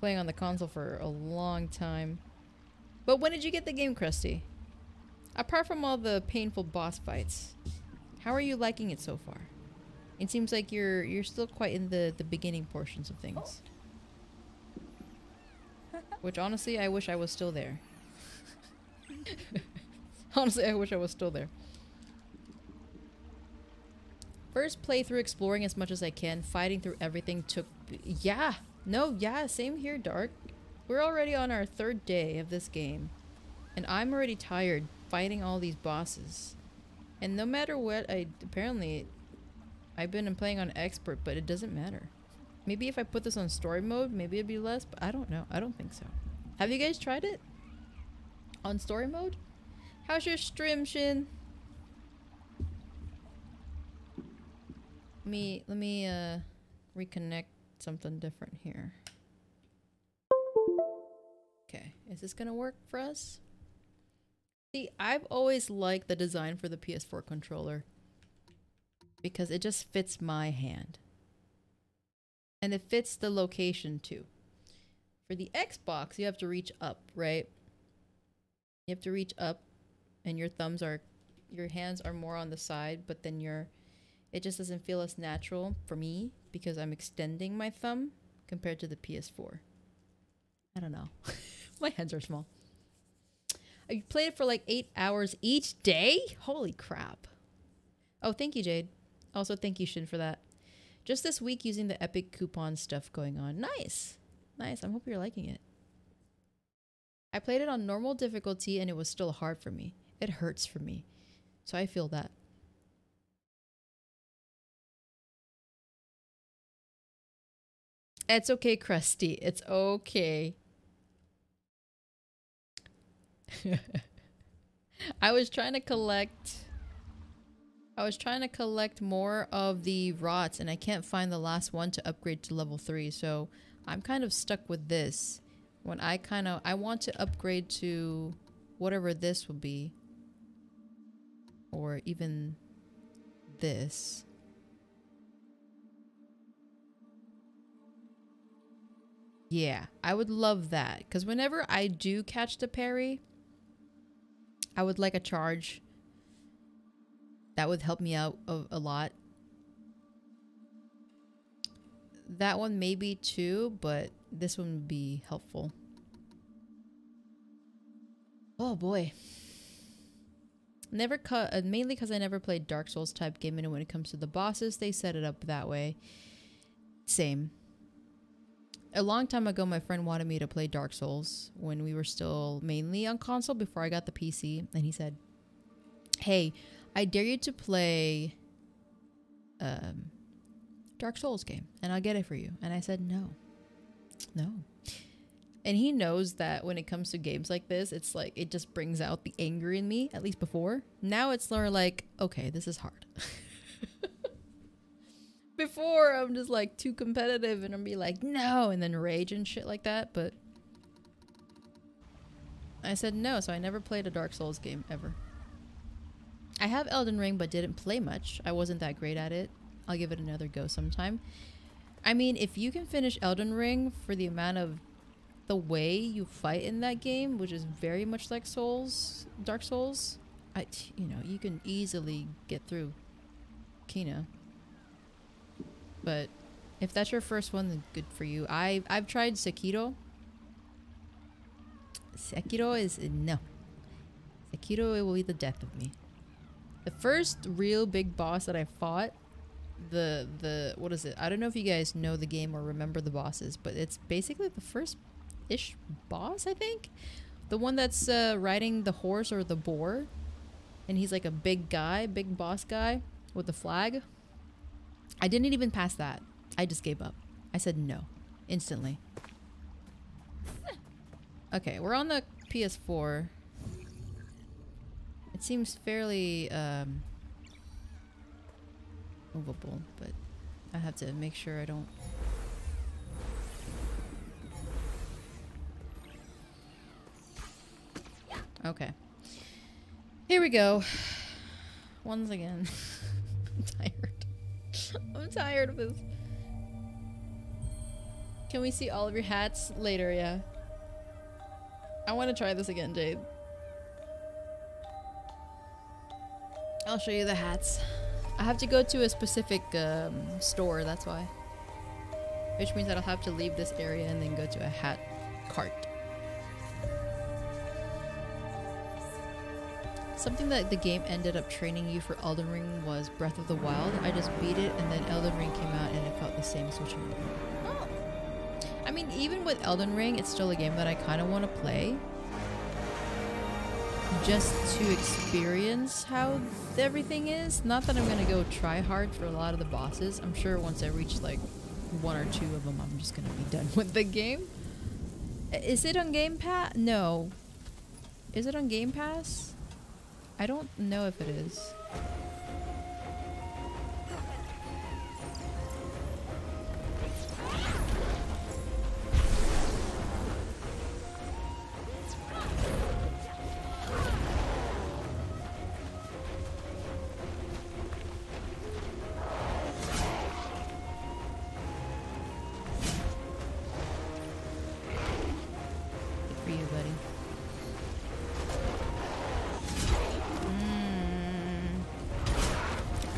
playing on the console for a long time. But when did you get the game, Krusty? Apart from all the painful boss fights, how are you liking it so far? It seems like you're you're still quite in the, the beginning portions of things. Which honestly, I wish I was still there. Honestly, I wish I was still there. First playthrough, exploring as much as I can, fighting through everything took... Yeah! No, yeah, same here, Dark. We're already on our third day of this game. And I'm already tired fighting all these bosses. And no matter what, I... Apparently, I've been playing on Expert, but it doesn't matter. Maybe if I put this on story mode, maybe it'd be less, but I don't know. I don't think so. Have you guys tried it? On story mode? How's your stream, Shin? Let me, let me uh, reconnect something different here. Okay, is this gonna work for us? See, I've always liked the design for the P S four controller because it just fits my hand. And it fits the location too. For the Xbox, you have to reach up, right? You have to reach up and your thumbs are, your hands are more on the side, but then your, it just doesn't feel as natural for me because I'm extending my thumb compared to the P S four. I don't know. My hands are small. I played it for like eight hours each day? Holy crap. Oh, thank you, Jade. Also, thank you, Shin, for that. Just this week using the Epic coupon stuff going on. Nice. Nice. I hope you're liking it. I played it on normal difficulty and it was still hard for me. It hurts for me. So I feel that. It's okay, Krusty. It's okay. I was trying to collect... I was trying to collect more of the rots and I can't find the last one to upgrade to level three. So I'm kind of stuck with this. When I kind of, I want to upgrade to whatever this will be. Or even this. Yeah, I would love that. Because whenever I do catch the parry, I would like a charge. That would help me out a, a lot. That one maybe too, but this one would be helpful. Oh boy. Never cut, uh, mainly because I never played Dark Souls type game, and when it comes to the bosses, they set it up that way. Same. A long time ago, my friend wanted me to play Dark Souls when we were still mainly on console before I got the P C. And he said, hey, I dare you to play um, Dark Souls game and I'll get it for you. And I said, no, no. And he knows that when it comes to games like this, it's like it just brings out the anger in me, at least before. Now it's more like, okay, this is hard. Before, I'm just like too competitive and I'm be like, no, and then rage and shit like that. But I said no, so I never played a Dark Souls game ever. I have Elden Ring, but didn't play much. I wasn't that great at it. I'll give it another go sometime. I mean, if you can finish Elden Ring for the amount of the way you fight in that game, which is very much like Souls, Dark Souls, I, you know, you can easily get through Kena. But if that's your first one, then good for you. I, I've tried Sekiro. Sekiro is... no. Sekiro, it will be the death of me. The first real big boss that I fought, the... the what is it? I don't know if you guys know the game or remember the bosses, but it's basically the first-ish boss, I think? The one that's uh, riding the horse or the boar. And he's like a big guy, big boss guy with the flag. I didn't even pass that. I just gave up. I said no. Instantly. Okay, we're on the P S four. It seems fairly um, movable, but I have to make sure I don't... Okay. Here we go. Once again. I'm tired. I'm tired of this. Can we see all of your hats later? Yeah. I want to try this again, Jade. I'll show you the hats. I have to go to a specific um, store, that's why. Which means that I'll have to leave this area and then go to a hat cart. Something that the game ended up training you for Elden Ring was Breath of the Wild. I just beat it and then Elden Ring came out and it felt the same switching over. Oh. I mean, even with Elden Ring, it's still a game that I kind of want to play. Just to experience how everything is. Not that I'm going to go try hard for a lot of the bosses. I'm sure once I reach like one or two of them, I'm just going to be done with the game. Is it on Game Pass? No. Is it on Game Pass? I don't know if it is.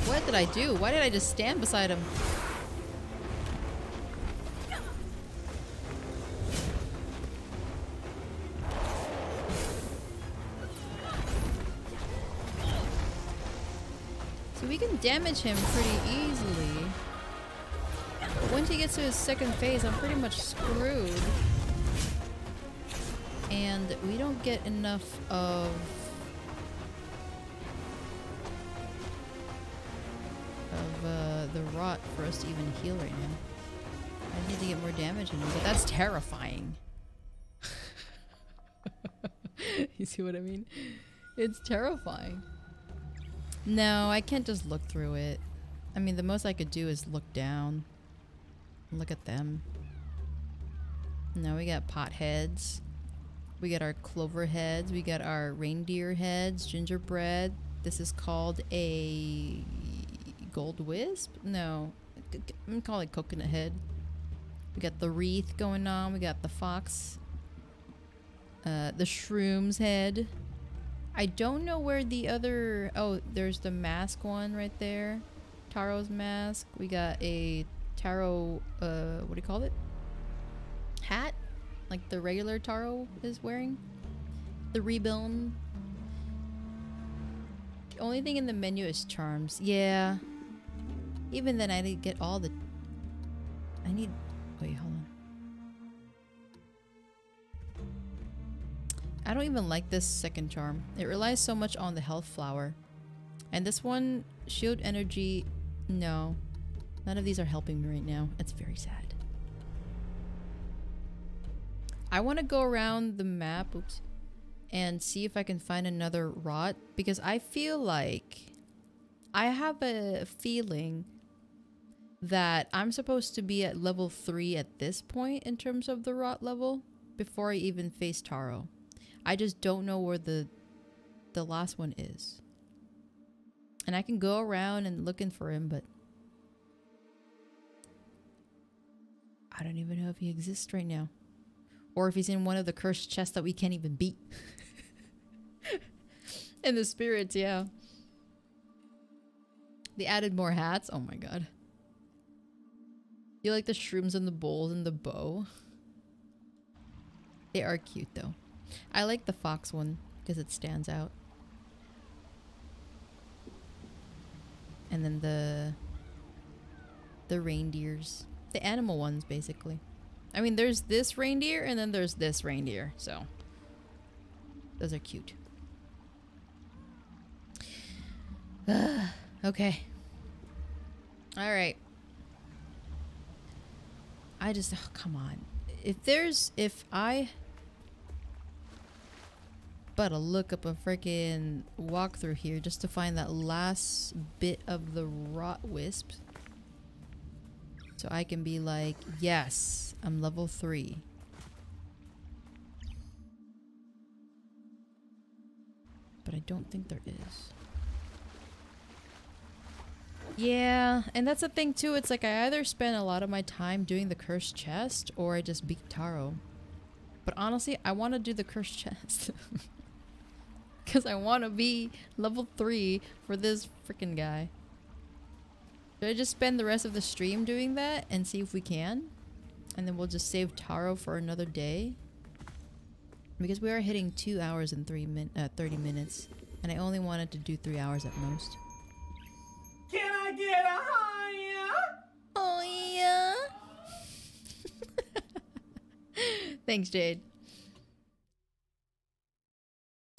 What did I do? Why did I just stand beside him? So we can damage him pretty easily. But once he gets to his second phase, I'm pretty much screwed. And we don't get enough of... the rot for us to even heal right now. I need to get more damage in him, but that's terrifying. You see what I mean? It's terrifying. No, I can't just look through it. I mean, the most I could do is look down and look at them. Now we got pot heads. We got our clover heads. We got our reindeer heads, gingerbread. This is called a... gold wisp? No. I'm gonna call it coconut head. We got the wreath going on. We got the fox. Uh, the shroom's head. I don't know where the other... Oh, there's the mask one right there. Taro's mask. We got a Taro... Uh, what do you call it? Hat? Like the regular Taro is wearing. The rebuild. The only thing in the menu is charms. Yeah. Even then, I didn't get all the... I I need... Wait, hold on. I don't even like this second charm. It relies so much on the health flower. And this one, shield energy... No. None of these are helping me right now. It's very sad. I want to go around the map, oops, and see if I can find another rot, because I feel like I have a feeling that I'm supposed to be at level three at this point in terms of the rot level before I even face Taro. I just don't know where the the last one is. And I can go around and looking for him, but I don't even know if he exists right now. Or if he's in one of the cursed chests that we can't even beat. And the spirits, yeah. They added more hats. Oh my god. You like the shrooms and the bowls and the bow? They are cute though. I like the fox one because it stands out. And then the... The reindeers. The animal ones, basically. I mean, there's this reindeer, and then there's this reindeer, so... Those are cute. Uh, okay. Alright. I just... Oh, come on. If there's... If I... But I'll look up a freaking walkthrough here just to find that last bit of the Rot-Wisp. So I can be like, yes, I'm level three. But I don't think there is. Yeah, and that's the thing too. It's like I either spend a lot of my time doing the cursed chest or I just beat Taro. But honestly, I want to do the cursed chest. Because I want to be level three for this freaking guy. Should I just spend the rest of the stream doing that and see if we can? And then we'll just save Taro for another day. Because we are hitting two hours and three min uh, thirty minutes. And I only wanted to do three hours at most. Can I get a higher? Oh yeah! Thanks, Jade.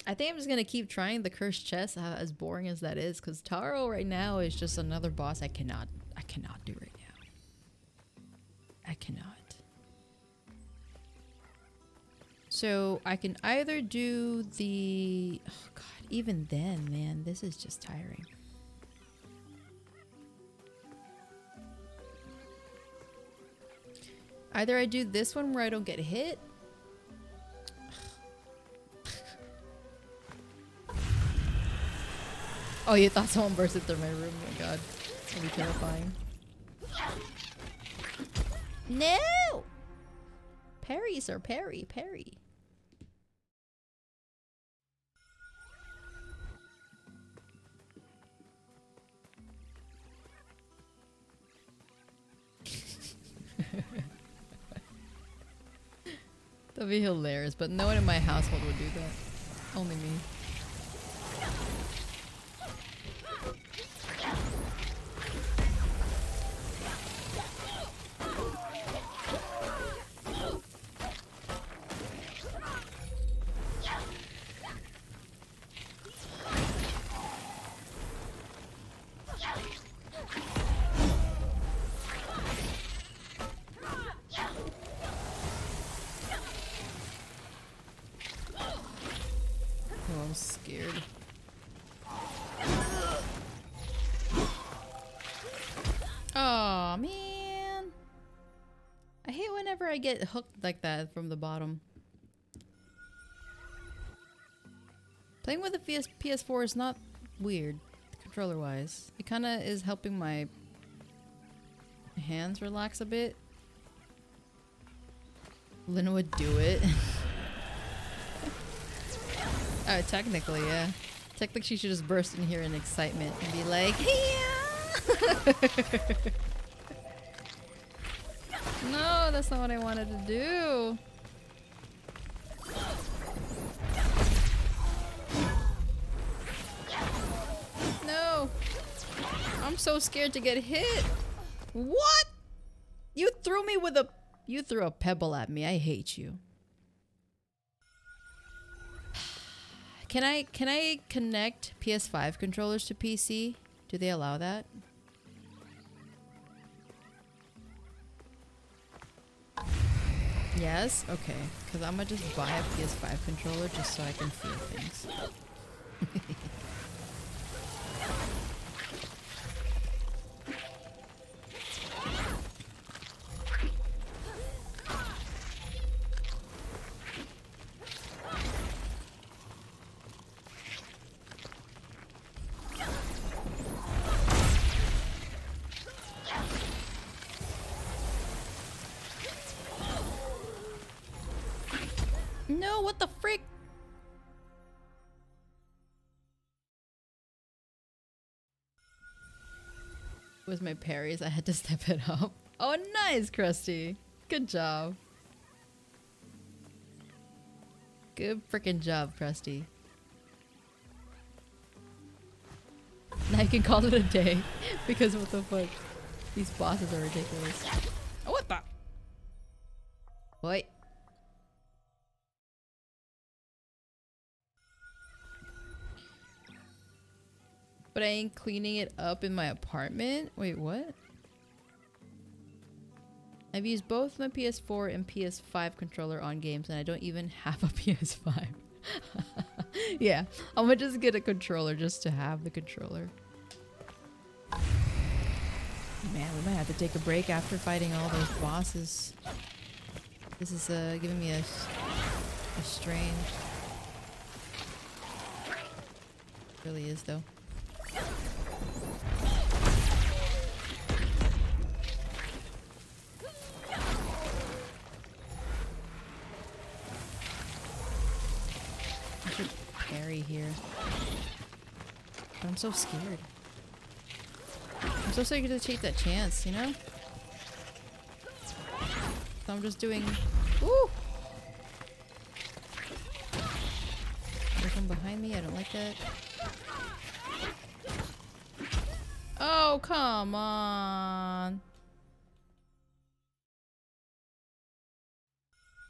I think I'm just gonna keep trying the cursed chest, uh, as boring as that is, because Taro right now is just another boss I cannot, I cannot do right now. I cannot. So I can either do the, oh god, even then, man, this is just tiring. Either I do this one where I don't get hit, oh, you thought someone bursted through my room? Oh my god. That'd be terrifying. No! Parry, sir. Parry. Parry. That'd be hilarious, but no one in my household would do that. Only me. I get hooked like that from the bottom. Playing with a P S four is not weird, controller wise. It kind of is helping my hands relax a bit. Lynn would do it. Oh, technically, yeah. Technically, she should just burst in here in excitement and be like, yeah! No, that's not what I wanted to do. No. I'm so scared to get hit. What? You threw me with a... You threw a pebble at me. I hate you. Can I... Can I connect P S five controllers to P C? Do they allow that? Yes? Okay. Because I'm gonna just buy a P S five controller just so I can feel things. With my parries, I had to step it up. Oh, nice, Krusty. Good job. Good freaking job, Krusty. Now you can call it a day because what the fuck? These bosses are ridiculous. Oh, what the? Wait. But I ain't cleaning it up in my apartment? Wait, what? I've used both my P S four and P S five controller on games and I don't even have a P S five. Yeah, I'm gonna just get a controller just to have the controller. Man, we might have to take a break after fighting all those bosses. This is uh, giving me a, a strain. It really is though. I should parry here. But I'm so scared. I'm so scared to take that chance, you know? So I'm just doing. Ooh! There's one behind me, I don't like that. Oh, come on.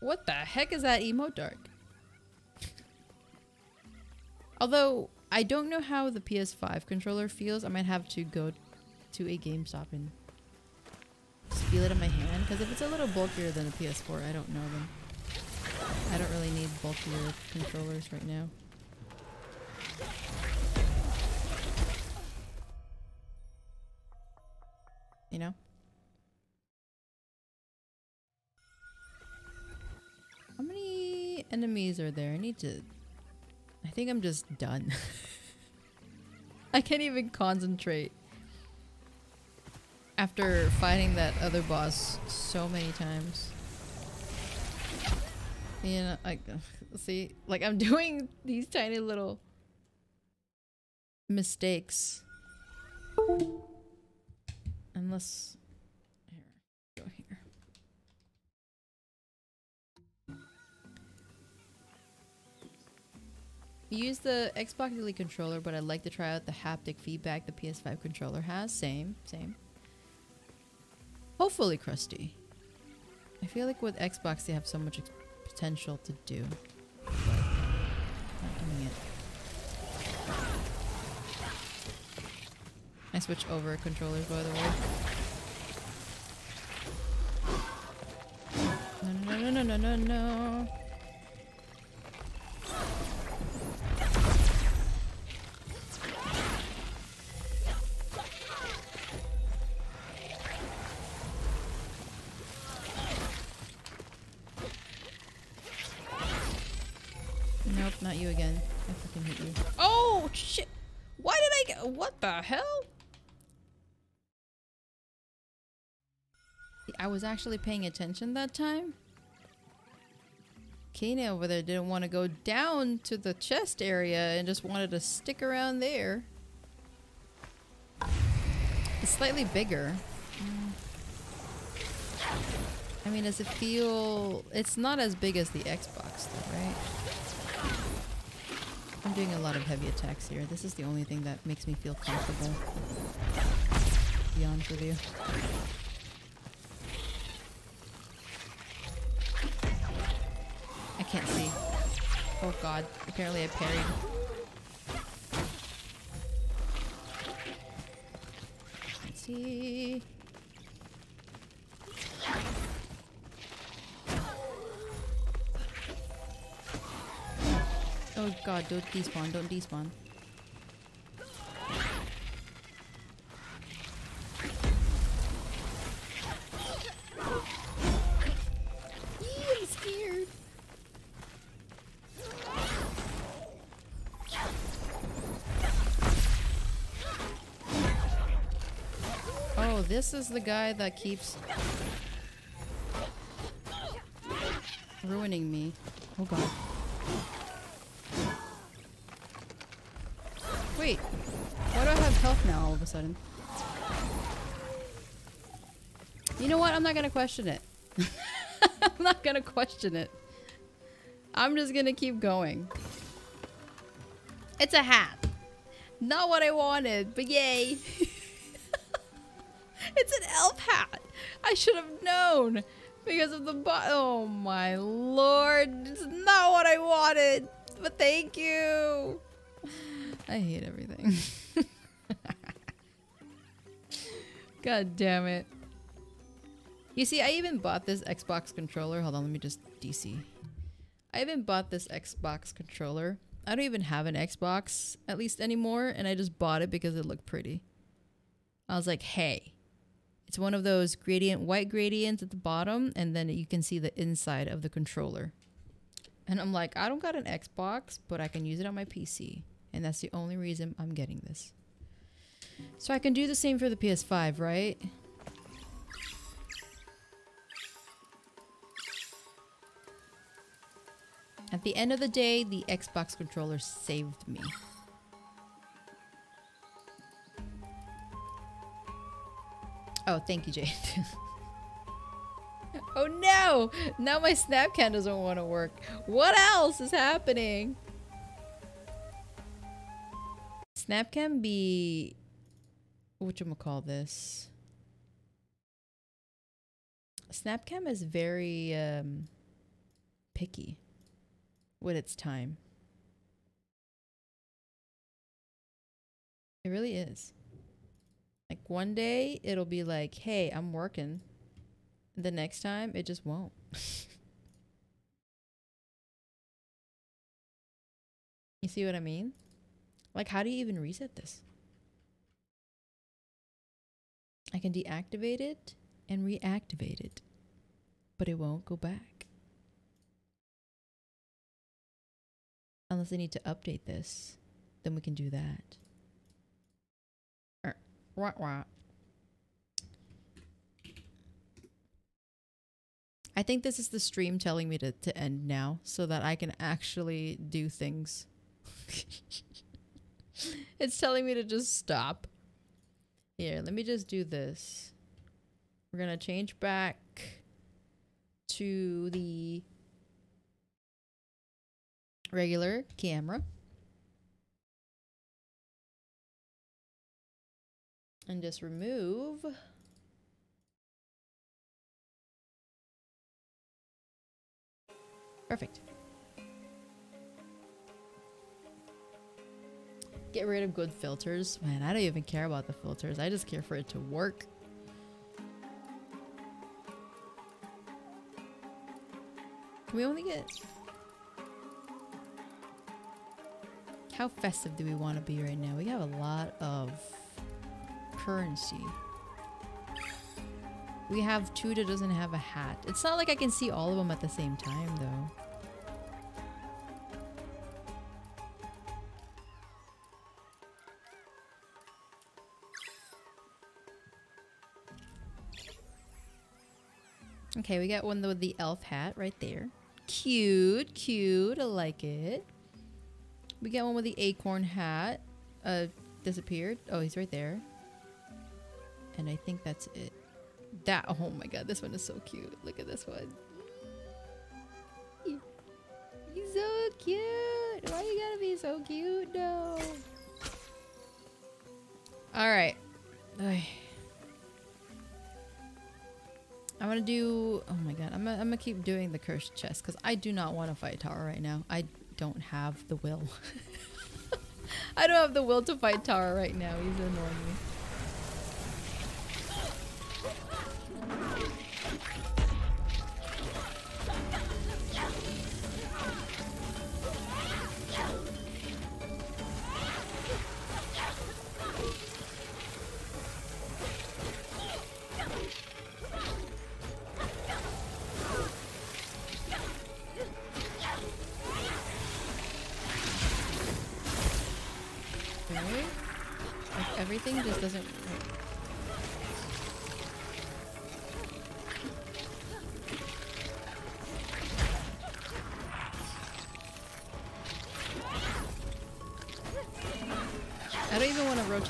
What the heck is that emote dark? Although, I don't know how the P S five controller feels. I might have to go to a GameStop and just feel it in my hand. Because if it's a little bulkier than a P S four, I don't know them. I don't really need bulkier controllers right now. You know? How many enemies are there? I need to... I think I'm just done. I can't even concentrate. After fighting that other boss so many times. You know, I... See? Like, I'm doing these tiny little... mistakes. Unless... Here, go here. Use the Xbox Elite controller, but I'd like to try out the haptic feedback the P S five controller has. Same, same. Hopefully, Krusty. I feel like with Xbox they have so much potential to do. But not doing it. I switch over controllers, by the way. No, no, no, no, no, no, no. Nope, not you again. I fucking hit you. Oh, shit! Why did I get- what the hell? I was actually paying attention that time. Kena over there didn't want to go down to the chest area and just wanted to stick around there. It's slightly bigger. I mean, does it feel... It's not as big as the Xbox though, right? I'm doing a lot of heavy attacks here. This is the only thing that makes me feel comfortable. To be honest with you. can't see. Oh god, apparently I parried. Let's see. Oh god, don't despawn, don't despawn. This is the guy that keeps ruining me. Oh god. Wait, why do I have health now all of a sudden? You know what? I'm not gonna question it. I'm not gonna question it. I'm just gonna keep going. It's a hat. Not what I wanted, but yay. It's an elf hat! I should have known! Because of the bo- Oh my lord! It's not what I wanted! But thank you! I hate everything. God damn it. You see, I even bought this Xbox controller. Hold on, let me just D C. I even bought this Xbox controller. I don't even have an Xbox, at least anymore, and I just bought it because it looked pretty. I was like, hey. It's one of those gradient, white gradients at the bottom, and then you can see the inside of the controller. And I'm like, I don't got an Xbox, but I can use it on my P C. And that's the only reason I'm getting this. So I can do the same for the P S five, right? At the end of the day, the Xbox controller saved me. Oh, thank you, Jade. Oh no! Now my Snapcam doesn't want to work. What else is happening? Snapcam be... whatchamacall this? Snapcam is very um, picky with its time. It really is. Like one day it'll be like, hey, I'm working. The next time it just won't. You see what I mean? Like, how do you even reset this? I can deactivate it and reactivate it, but it won't go back. Unless I need to update this, then we can do that. Wah, wah. I think this is the stream telling me to, to end now so that I can actually do things. It's telling me to just stop. Here, let me just do this. We're gonna change back to the regular camera. And just remove perfect. Get rid of good filters. Man, I don't even care about the filters. I just care for it to work. Can we only get... how festive do we want to be right now? We have a lot of currency. We have two that doesn't have a hat. It's not like I can see all of them at the same time though. Okay, we got one with the elf hat right there. Cute, cute. I like it. We got one with the acorn hat. Uh, disappeared. Oh, he's right there. And I think that's it. That, oh my god, this one is so cute. Look at this one. He's so cute. Why you gotta be so cute? No. Alright. I want to do... Oh my god, I'm gonna, I'm gonna keep doing the cursed chest because I do not want to fight Taro right now. I don't have the will. I don't have the will to fight Taro right now. He's annoying me.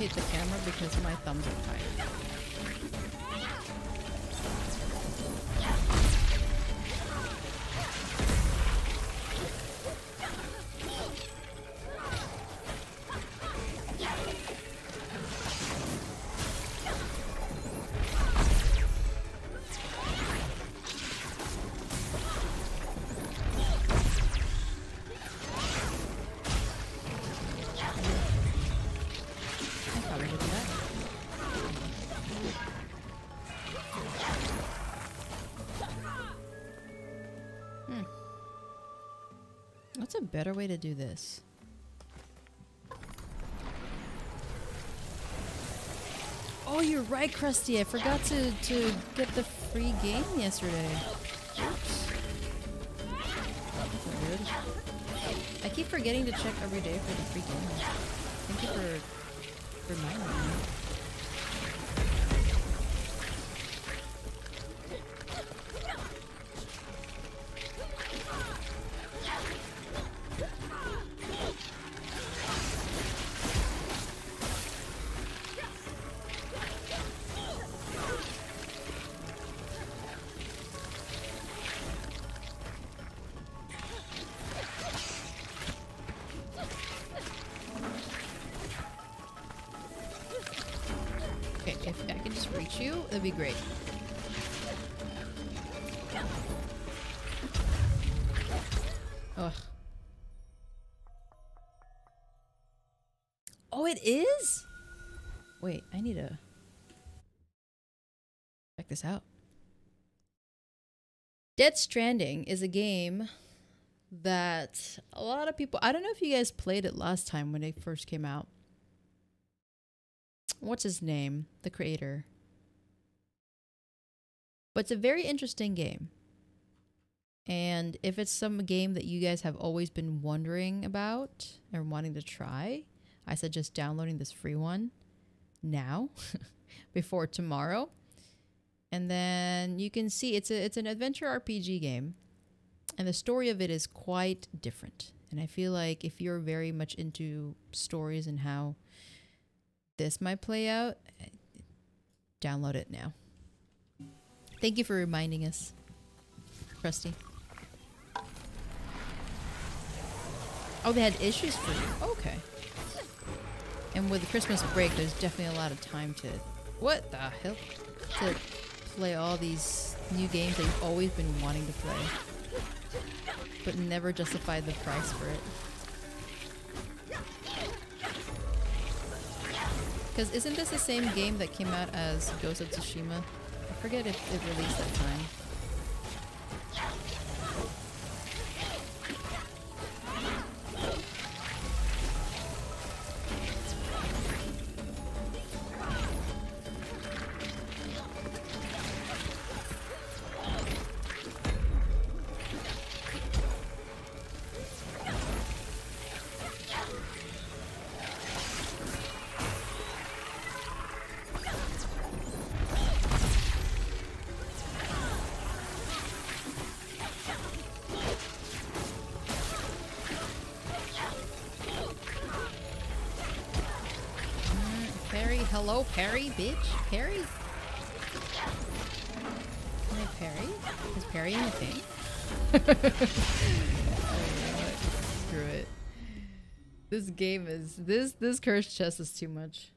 The camera because my thumbs are tired. What's a better way to do this? Oh, you're right, Krusty. I forgot to, to get the free game yesterday. Oops. That's weird. I keep forgetting to check every day for the free game. Thank you for reminding me. That'd be great. Ugh. Oh, it is? Wait, I need to check this out. Dead Stranding is a game that a lot of people... I don't know if you guys played it last time when it first came out. What's his name? The creator. But it's a very interesting game. And if it's some game that you guys have always been wondering about and wanting to try, I suggest downloading this free one now before tomorrow. And then you can see it's a, it's an adventure R P G game. And the story of it is quite different. And I feel like if you're very much into stories and how this might play out, download it now. Thank you for reminding us, Krusty. Oh, they had issues for you. Okay. And with the Christmas break, there's definitely a lot of time to... What the hell? To play all these new games that you've always been wanting to play. But never justified the price for it. Because isn't this the same game that came out as Ghost of Tsushima? I forget if it released that time. Hello, parry, bitch. Parry. Can I parry? Is parrying a thing? Screw it. This game is this this cursed chest is too much.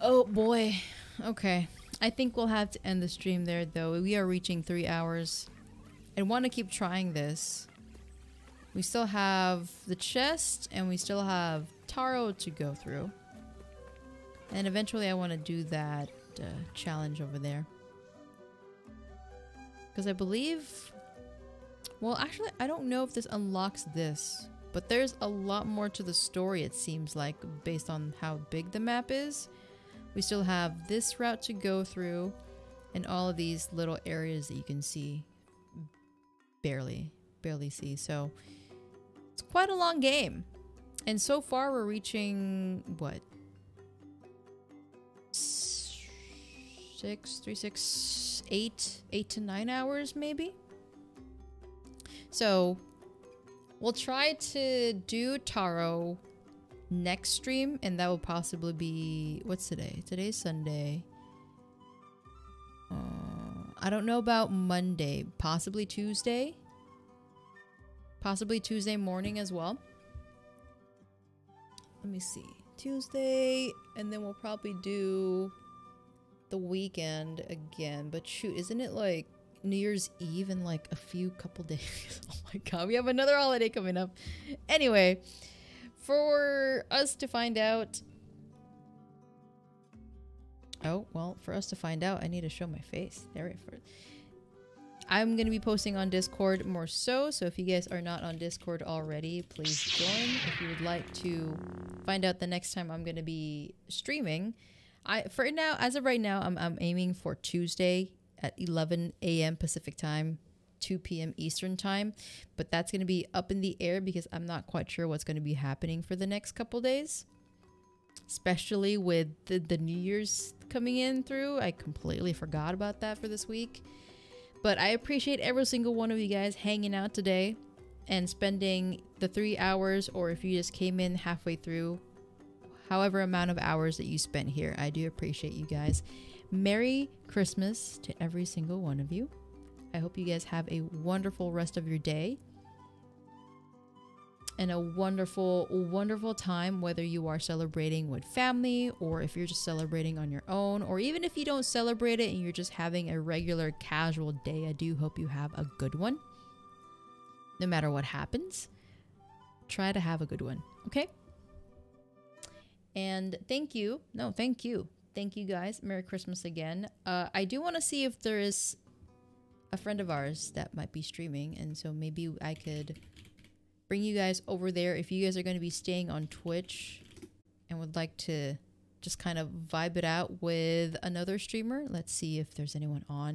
Oh boy. Okay. I think we'll have to end the stream there, though. We are reaching three hours. I want to keep trying this. We still have the chest, and we still have Taro to go through. And eventually I want to do that uh, challenge over there. Because I believe... Well, actually, I don't know if this unlocks this. But there's a lot more to the story, it seems like, based on how big the map is. We still have this route to go through, and all of these little areas that you can see. Barely, barely see. So, it's quite a long game. And so far, we're reaching, what? Six, three, six, eight, eight to nine hours, maybe? So, we'll try to do Taro next stream, and that will possibly be... What's today? Today's Sunday. Uh, I don't know about Monday. Possibly Tuesday? Possibly Tuesday morning as well. Let me see. Tuesday, and then we'll probably do the weekend again. But shoot, isn't it like New Year's Eve in like a few couple days? Oh my god, we have another holiday coming up. Anyway, for us to find out... Oh, well, for us to find out, I need to show my face. There we go. I'm going to be posting on Discord more so, so if you guys are not on Discord already, please join. If you would like to find out the next time I'm going to be streaming, I for now, as of right now, I'm, I'm aiming for Tuesday at eleven A M Pacific time, two P M Eastern time, but that's going to be up in the air because I'm not quite sure what's going to be happening for the next couple days. Especially with the, the New Year's coming in through, I completely forgot about that for this week. But I appreciate every single one of you guys hanging out today and spending the three hours, or if you just came in halfway through, however amount of hours that you spent here. I do appreciate you guys. Merry Christmas to every single one of you. I hope you guys have a wonderful rest of your day and a wonderful, wonderful time, whether you are celebrating with family or if you're just celebrating on your own, or even if you don't celebrate it and you're just having a regular casual day. I do hope you have a good one. No matter what happens, try to have a good one, okay? And thank you. No, thank you. Thank you guys. Merry Christmas again. Uh, I do want to see if there is a friend of ours that might be streaming, and so maybe I could... bring you guys over there if you guys are going to be staying on Twitch and would like to just kind of vibe it out with another streamer. Let's see if there's anyone on.